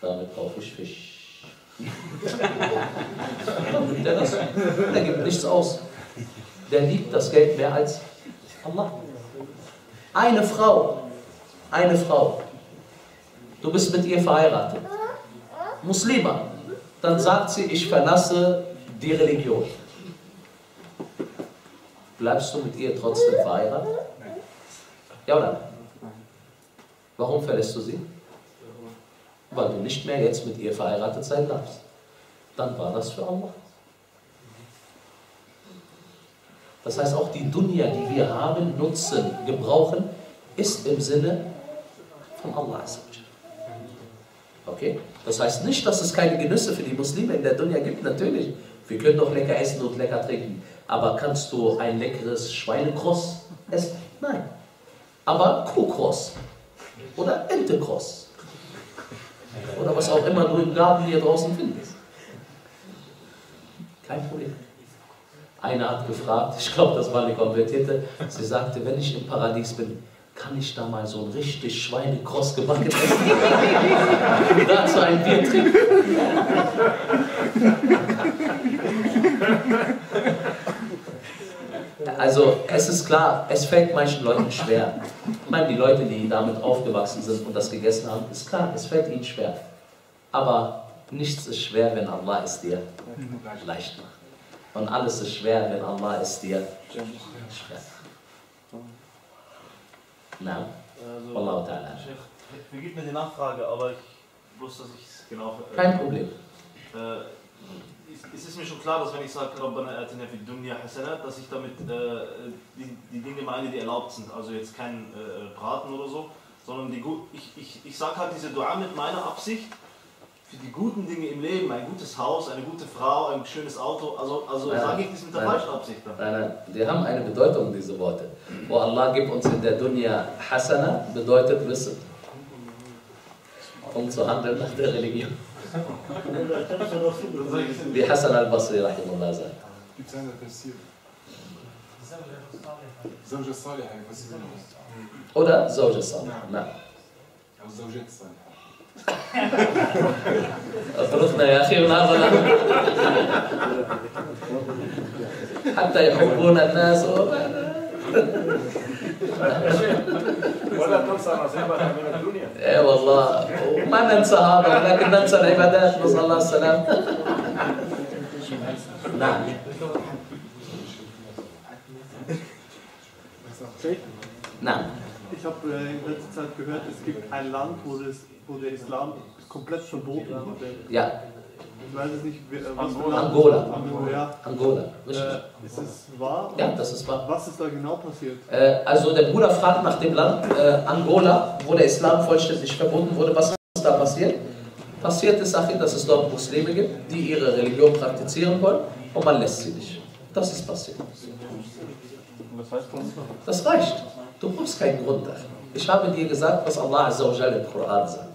Damit kaufe ich Fisch. Dann gibt er das. Der gibt nichts aus. Der liebt das Geld mehr als Allah. Eine Frau, du bist mit ihr verheiratet, Muslima, dann sagt sie, ich verlasse die Religion. Bleibst du mit ihr trotzdem verheiratet? Ja oder nein? Warum verlässt du sie? Weil du nicht mehr jetzt mit ihr verheiratet sein darfst. Dann war das für Allah. Das heißt, auch die Dunya, die wir haben, nutzen, gebrauchen, ist im Sinne von Allah. Okay? Das heißt nicht, dass es keine Genüsse für die Muslime in der Dunya gibt, natürlich. Wir können doch lecker essen und lecker trinken. Aber kannst du ein leckeres Schweinekross essen? Nein. Aber Kuhkross oder Entekross oder was auch immer du im Garten hier draußen findest. Kein Problem. Eine hat gefragt, ich glaube, das war eine Konvertierte, sie sagte, wenn ich im Paradies bin, kann ich da mal so ein richtig Schweinekross gebacken essen? Und dazu ein Bier trinken. Also, es ist klar, es fällt manchen Leuten schwer. Ich meine, die Leute, die damit aufgewachsen sind und das gegessen haben, ist klar, es fällt ihnen schwer. Aber nichts ist schwer, wenn Allah es dir leicht macht. Und alles ist schwer, wenn Allah es dir schwer macht. Na? Wallahu ta'ala. Mir gibt mir die Nachfrage, aber bloß, dass ich es genau... Kein Problem. Es ist mir schon klar, dass wenn ich sage, Rabbana atina fid dunya hasanat, dass ich damit die Dinge meine, die erlaubt sind. Also jetzt kein Braten oder so, sondern die gut. Ich sage halt diese Dua mit meiner Absicht für die guten Dinge im Leben, ein gutes Haus, eine gute Frau, ein schönes Auto. Also sage ich das mit der falschen Absicht dann. Nein, die haben eine Bedeutung, diese Worte. Wo Allah gibt uns in der Dunya hasanat, bedeutet Wissen. Um zu handeln nach der Religion. Wie Hassan al-Basri rahimullah sagt. Gibt es eine Tafsir? Zawja Salihah. Oder Zawja Salihah. Nein. Oder Zawjat Salihah. أطرقنا يا أخي ونعرضنا. حتى يحبون الناس. ولا تنسى نصيبك من الدنيا. إيه والله ما ننسى هذا ولكن ننسى العبادات نسأل الله السلام. نعم. نعم. Ich habe in letzter Zeit gehört, es gibt ein Land, wo der Islam komplett verboten wurde. Ja. Ich weiß es nicht, was Angola. Ist es wahr? Ja, das ist wahr. Was ist da genau passiert? Also der Bruder fragt nach dem Land Angola, wo der Islam vollständig verboten wurde. Was ist da passiert? Passiert ist, dass es dort Muslime gibt, die ihre Religion praktizieren wollen und man lässt sie nicht. Das ist passiert. Was heißt das? Das reicht. Du brauchst keinen Grund dafür. Ich habe dir gesagt, was Allah Azza wa Jalla im Koran sagt.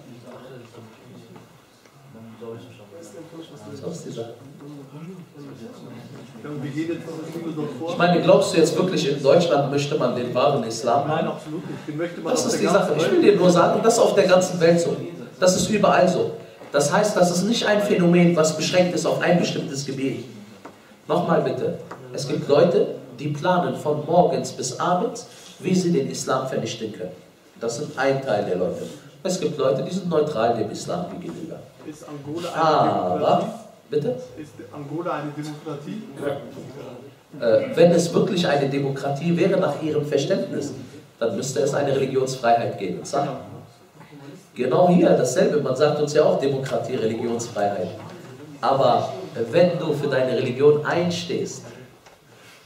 Ich meine, glaubst du jetzt wirklich, in Deutschland möchte man den wahren Islam haben? Nein, absolut nicht. Das ist die Sache. Ich will dir nur sagen, das ist auf der ganzen Welt so. Das ist überall so. Das heißt, das ist nicht ein Phänomen, was beschränkt ist auf ein bestimmtes Gebiet. Nochmal bitte. Es gibt Leute, die planen von morgens bis abends, wie sie den Islam vernichten können. Das sind ein Teil der Leute. Es gibt Leute, die sind neutral dem Islam gegenüber. Ist Angola eine Demokratie? Bitte? Ist Angola eine Demokratie? Wenn es wirklich eine Demokratie wäre, nach ihrem Verständnis, dann müsste es eine Religionsfreiheit geben. Zack. Genau hier dasselbe. Man sagt uns ja auch Demokratie, Religionsfreiheit. Aber wenn du für deine Religion einstehst,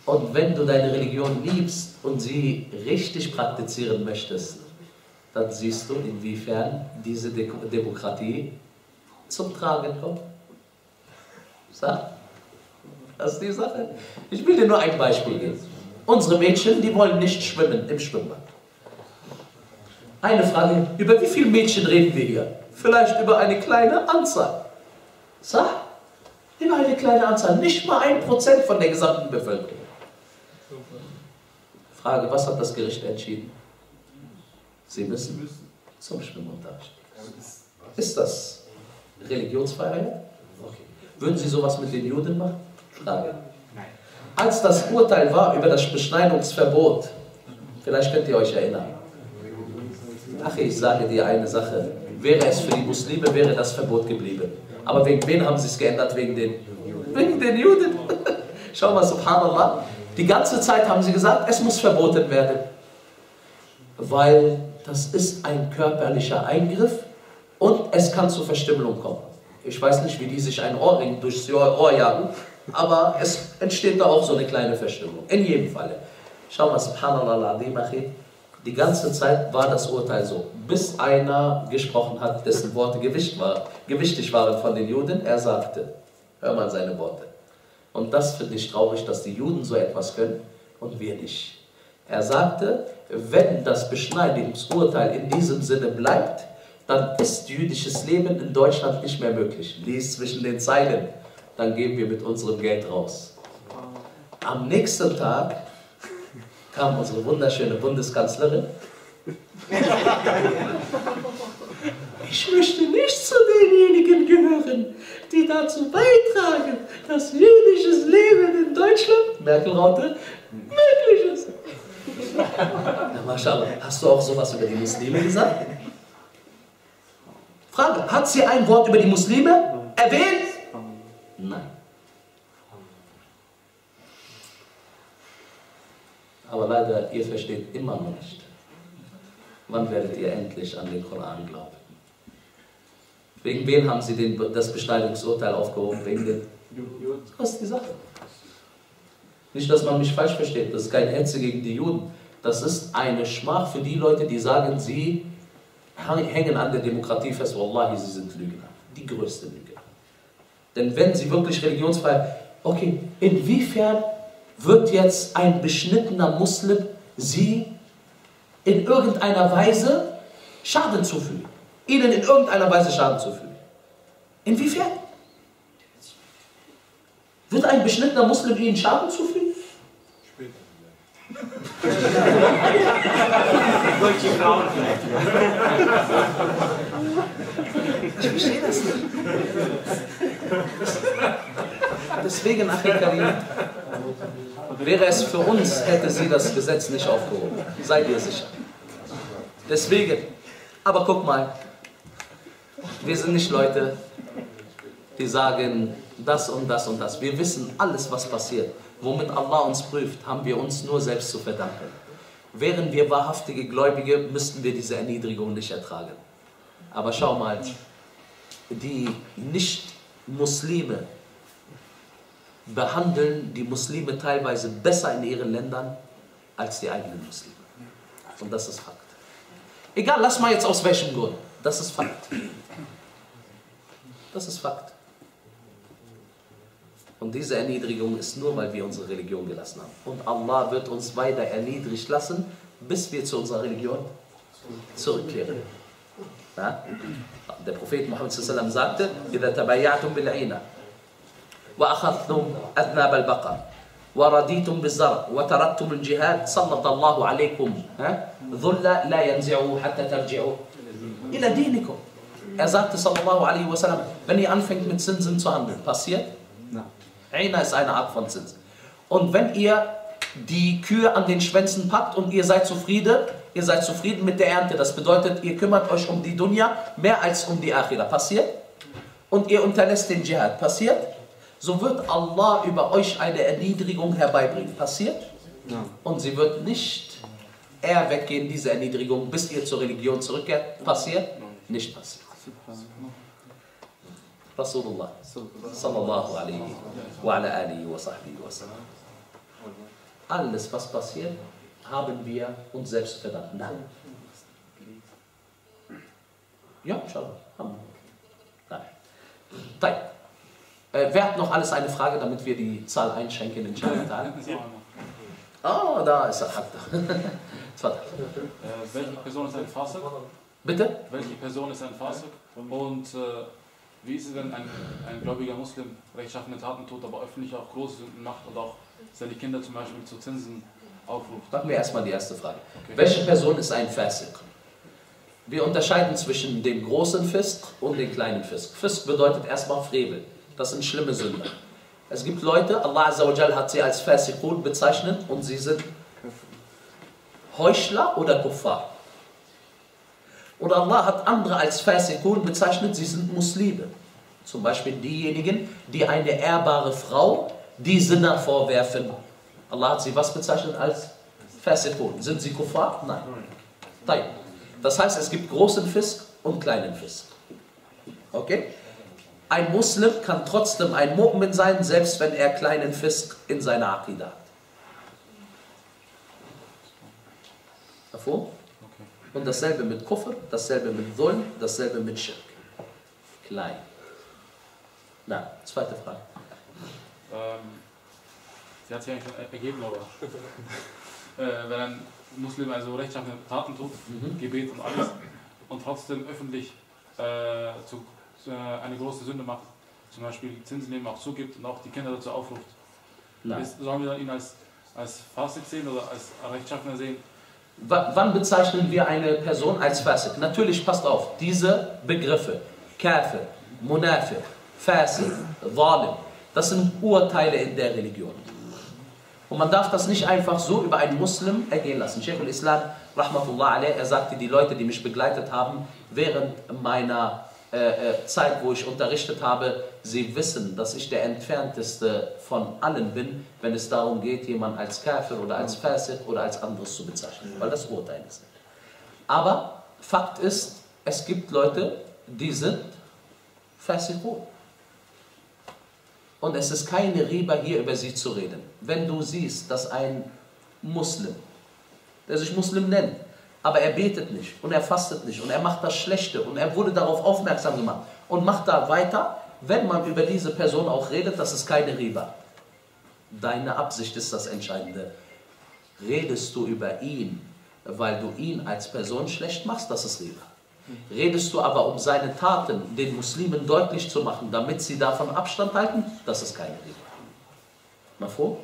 und wenn du deine Religion liebst und sie richtig praktizieren möchtest, dann siehst du, inwiefern diese Demokratie zum Tragen kommt. Das ist die Sache. Ich will dir nur ein Beispiel geben. Unsere Mädchen, die wollen nicht schwimmen im Schwimmbad. Eine Frage, über wie viele Mädchen reden wir hier? Vielleicht über eine kleine Anzahl. Über eine kleine Anzahl, nicht mal 1% von der gesamten Bevölkerung. Frage, was hat das Gericht entschieden? Sie müssen zum Schwimmunterricht. Ist das Religionsfreiheit? Okay. Würden Sie sowas mit den Juden machen? Frage. Nein. Als das Urteil war über das Beschneidungsverbot, vielleicht könnt ihr euch erinnern. Ach, ich sage dir eine Sache. Wäre es für die Muslime, wäre das Verbot geblieben. Aber wegen wen haben sie es geändert? Wegen den Juden. Schau mal, subhanallah. Die ganze Zeit haben sie gesagt, es muss verboten werden. Weil das ist ein körperlicher Eingriff und es kann zur Verstümmelung kommen. Ich weiß nicht, wie die sich einen Ohrring durchs Ohr jagen, aber es entsteht da auch so eine kleine Verstimmung. In jedem Falle. Schau mal, subhanallah, die ganze Zeit war das Urteil so. Bis einer gesprochen hat, dessen Worte gewichtig waren von den Juden, er sagte, hör mal seine Worte. Und das finde ich traurig, dass die Juden so etwas können und wir nicht. Er sagte, wenn das Beschneidungsurteil in diesem Sinne bleibt, dann ist jüdisches Leben in Deutschland nicht mehr möglich. Lies zwischen den Zeilen, dann geben wir mit unserem Geld raus. Am nächsten Tag kam unsere wunderschöne Bundeskanzlerin. Ich möchte nicht zu denjenigen gehören, die dazu beitragen, dass jüdisches Leben in Deutschland, Merkel-Raute, möglich ist. Na, Maschallah, hast du auch sowas über die Muslime gesagt? Frage, hat sie ein Wort über die Muslime erwähnt? Nein. Aber leider, ihr versteht immer noch nicht. Wann werdet ihr endlich an den Koran glauben? Wegen wem haben sie das Beschneidungsurteil aufgehoben? Wegen den Juden. Das ist die Sache. Nicht, dass man mich falsch versteht, das ist kein Hetze gegen die Juden. Das ist eine Schmach für die Leute, die sagen, sie hängen an der Demokratie fest. Wallahi, sie sind Lügner. Die größte Lüge. Denn wenn sie wirklich religionsfrei... Okay, inwiefern wird jetzt ein beschnittener Muslim sie in irgendeiner Weise Schaden zufügen? Ihnen in irgendeiner Weise Schaden zufügen? Inwiefern? Wird ein beschnittener Muslim ihnen Schaden zufügen? Später. Durch die Frauen vielleicht. Ich verstehe das nicht. Deswegen, Achim Karim, wäre es für uns, hätte sie das Gesetz nicht aufgehoben. Seid ihr sicher. Deswegen. Aber guck mal, wir sind nicht Leute, die sagen... das und das und das. Wir wissen alles, was passiert. Womit Allah uns prüft, haben wir uns nur selbst zu verdanken. Wären wir wahrhaftige Gläubige, müssten wir diese Erniedrigung nicht ertragen. Aber schau mal, die Nicht-Muslime behandeln die Muslime teilweise besser in ihren Ländern als die eigenen Muslime. Und das ist Fakt. Egal, lass mal jetzt aus welchem Grund. Das ist Fakt. Das ist Fakt. Und diese Erniedrigung ist nur, weil wir unsere Religion gelassen haben. Und Allah wird uns weiter erniedrigt lassen, bis wir zu unserer Religion zurückkehren. Ja? Der Prophet Muhammad s.a.w. sagte, إِذَا تَبَيَّعْتُمْ بِالْعِينَ وَأَخَذْتُمْ أَذْنَابَ الْبَقَرِ وَرَدِيتُمْ بِالزَّرْعِ وَتَرَكْتُمْ الْجِهَادِ سَلَّطَ اللَّهُ عَلَيْكُمْ ذُلَّ لَا يَنْزِعُهُ حَتَّى تَرْجِعُوا إِلَى دِينِكُمْ. Er sagte sallallahu alaihi wasallam, wenn ihr anfängt mit Zinsen zu handeln, passiert? Aina ist eine Art von Zins. Und wenn ihr die Kühe an den Schwänzen packt und ihr seid zufrieden mit der Ernte. Das bedeutet, ihr kümmert euch um die Dunya mehr als um die Akhira. Passiert? Und ihr unterlässt den Dschihad. Passiert? So wird Allah über euch eine Erniedrigung herbeibringen. Passiert? Ja. Und sie wird nicht eher weggehen, diese Erniedrigung, bis ihr zur Religion zurückkehrt. Passiert? Nicht passiert. Rasulullah sallallahu alaihi wa ala alihi wa sahbihi wa sallam. Alles, was passiert, haben wir uns selbst verdankt. Nein. Ja, inshallah. Nein. Nein. Wer hat noch alles eine Frage, damit wir die Zahl einschenken, inshallah? Ah, da ist er. Welche Person ist ein Fasik? Bitte? Welche Person ist ein Fasik? Und wie ist es, wenn ein gläubiger Muslim rechtschaffene Taten tut, aber öffentlich auch große Sünden macht und auch seine Kinder zum Beispiel zu Zinsen aufruft? Machen wir erstmal die erste Frage. Okay. Welche Person ist ein Fasik? Wir unterscheiden zwischen dem großen Fisk und dem kleinen Fisk. Fisk bedeutet erstmal Frevel. Das sind schlimme Sünder. Es gibt Leute, Allah Azza wa Jal hat sie als Fasikun bezeichnet und sie sind Heuchler oder Kuffar. Oder Allah hat andere als Fasikun bezeichnet, sie sind Muslime. Zum Beispiel diejenigen, die eine ehrbare Frau die Sinna vorwerfen. Allah hat sie was bezeichnet als Fasikun. Sind sie Kuffar? Nein. Nein. Das heißt, es gibt großen Fisk und kleinen Fisk. Okay? Ein Muslim kann trotzdem ein Mu'min sein, selbst wenn er kleinen Fisk in seiner Aqida hat. Davor? Und dasselbe mit Kufr, dasselbe mit Dhulm, dasselbe mit Schirk. Klein. Na, zweite Frage. Sie hat sich eigentlich schon ergeben, aber wenn ein Muslim also rechtschaffene Taten tut, Gebet und alles, und trotzdem öffentlich eine große Sünde macht, zum Beispiel Zinsen eben auch zugibt und auch die Kinder dazu aufruft, sollen wir dann ihn als Fasik sehen oder als Rechtschaffener sehen? Wann bezeichnen wir eine Person als Fasik? Natürlich, passt auf, diese Begriffe, Kafir, Munafiq, Fasik, Zalim, das sind Urteile in der Religion. Und man darf das nicht einfach so über einen Muslim ergehen lassen. Sheikh al-Islam, rahmatullah alayh, er sagte, die Leute, die mich begleitet haben, während meiner Zeit, wo ich unterrichtet habe, sie wissen, dass ich der Entfernteste von allen bin, wenn es darum geht, jemanden als Kafir oder als Fasik oder als anderes zu bezeichnen, weil das Urteile sind. Aber Fakt ist, es gibt Leute, die sind Fasikun. Und es ist keine Riba, hier über sie zu reden. Wenn du siehst, dass ein Muslim, der sich Muslim nennt, aber er betet nicht und er fastet nicht und er macht das Schlechte und er wurde darauf aufmerksam gemacht und macht da weiter, wenn man über diese Person auch redet, das ist keine Riba. Deine Absicht ist das Entscheidende. Redest du über ihn, weil du ihn als Person schlecht machst, das ist Riba. Redest du aber, um seine Taten den Muslimen deutlich zu machen, damit sie davon Abstand halten, das ist keine Rede. Mal froh?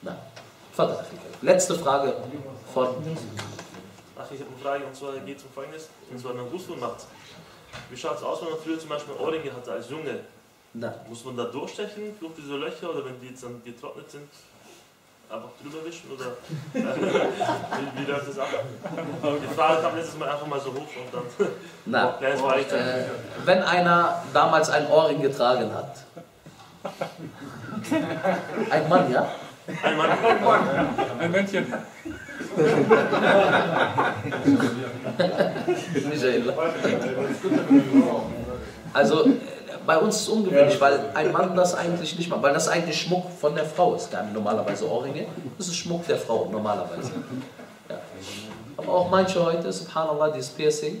Nein. Letzte Frage von... Ach, ich habe eine Frage, und zwar geht es um Folgendes, und zwar wenn man Ghusl macht. Wie schaut es aus, wenn man früher zum Beispiel Ohrringe hatte als Junge? Nein. Muss man da durchstechen, durch diese Löcher, oder wenn die jetzt dann getrocknet sind? Einfach drüber wischen oder wie läuft das ab? Die Frage kam letztes Mal einfach mal so hoch und dann. Na, wenn einer damals einen Ohrring getragen hat. Ein Mann, ja? Ein Mann. Ein Mann. Ein Männchen. Also bei uns ist es ungewöhnlich, weil ein Mann das eigentlich nicht macht, weil das eigentlich Schmuck von der Frau ist. Gar nicht normalerweise Ohrringe, das ist Schmuck der Frau normalerweise. Ja. Aber auch manche heute, subhanallah, dieses Piercing,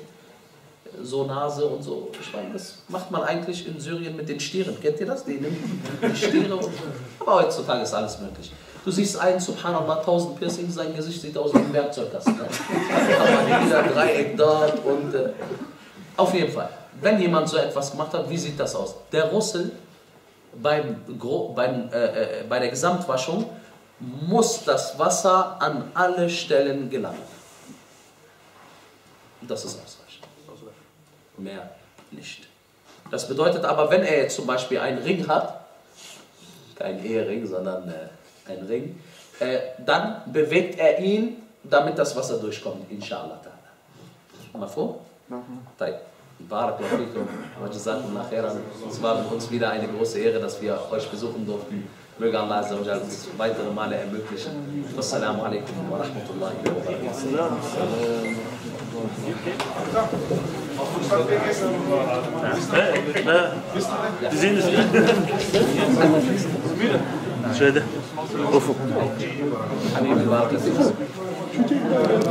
so Nase und so, ich meine, das macht man eigentlich in Syrien mit den Stieren. Kennt ihr das? Die nehmen die Stiere und so. Aber heutzutage ist alles möglich. Du siehst einen, subhanallah, 1000 Piercing, sein Gesicht sieht aus wie ein Werkzeugkasten. Aber wieder Dreieck dort und... auf jeden Fall. Wenn jemand so etwas gemacht hat, wie sieht das aus? Der Russel bei der Gesamtwaschung muss das Wasser an alle Stellen gelangen. Das ist ausreichend. Mehr nicht. Das bedeutet aber, wenn er jetzt zum Beispiel einen Ring hat, kein Ehering, sondern ein Ring, dann bewegt er ihn, damit das Wasser durchkommt, inshallah. Mal vor? Barakallahu fikum wa jazakumullahu khairan. Es war für uns wieder eine große Ehre, dass wir euch besuchen durften. Möge Allah Azza wa Jalla uns weitere Male ermöglichen. Wassalamu alaikum wa rahmatullahi wa barakatuh. Wir sehen es wieder. Schade.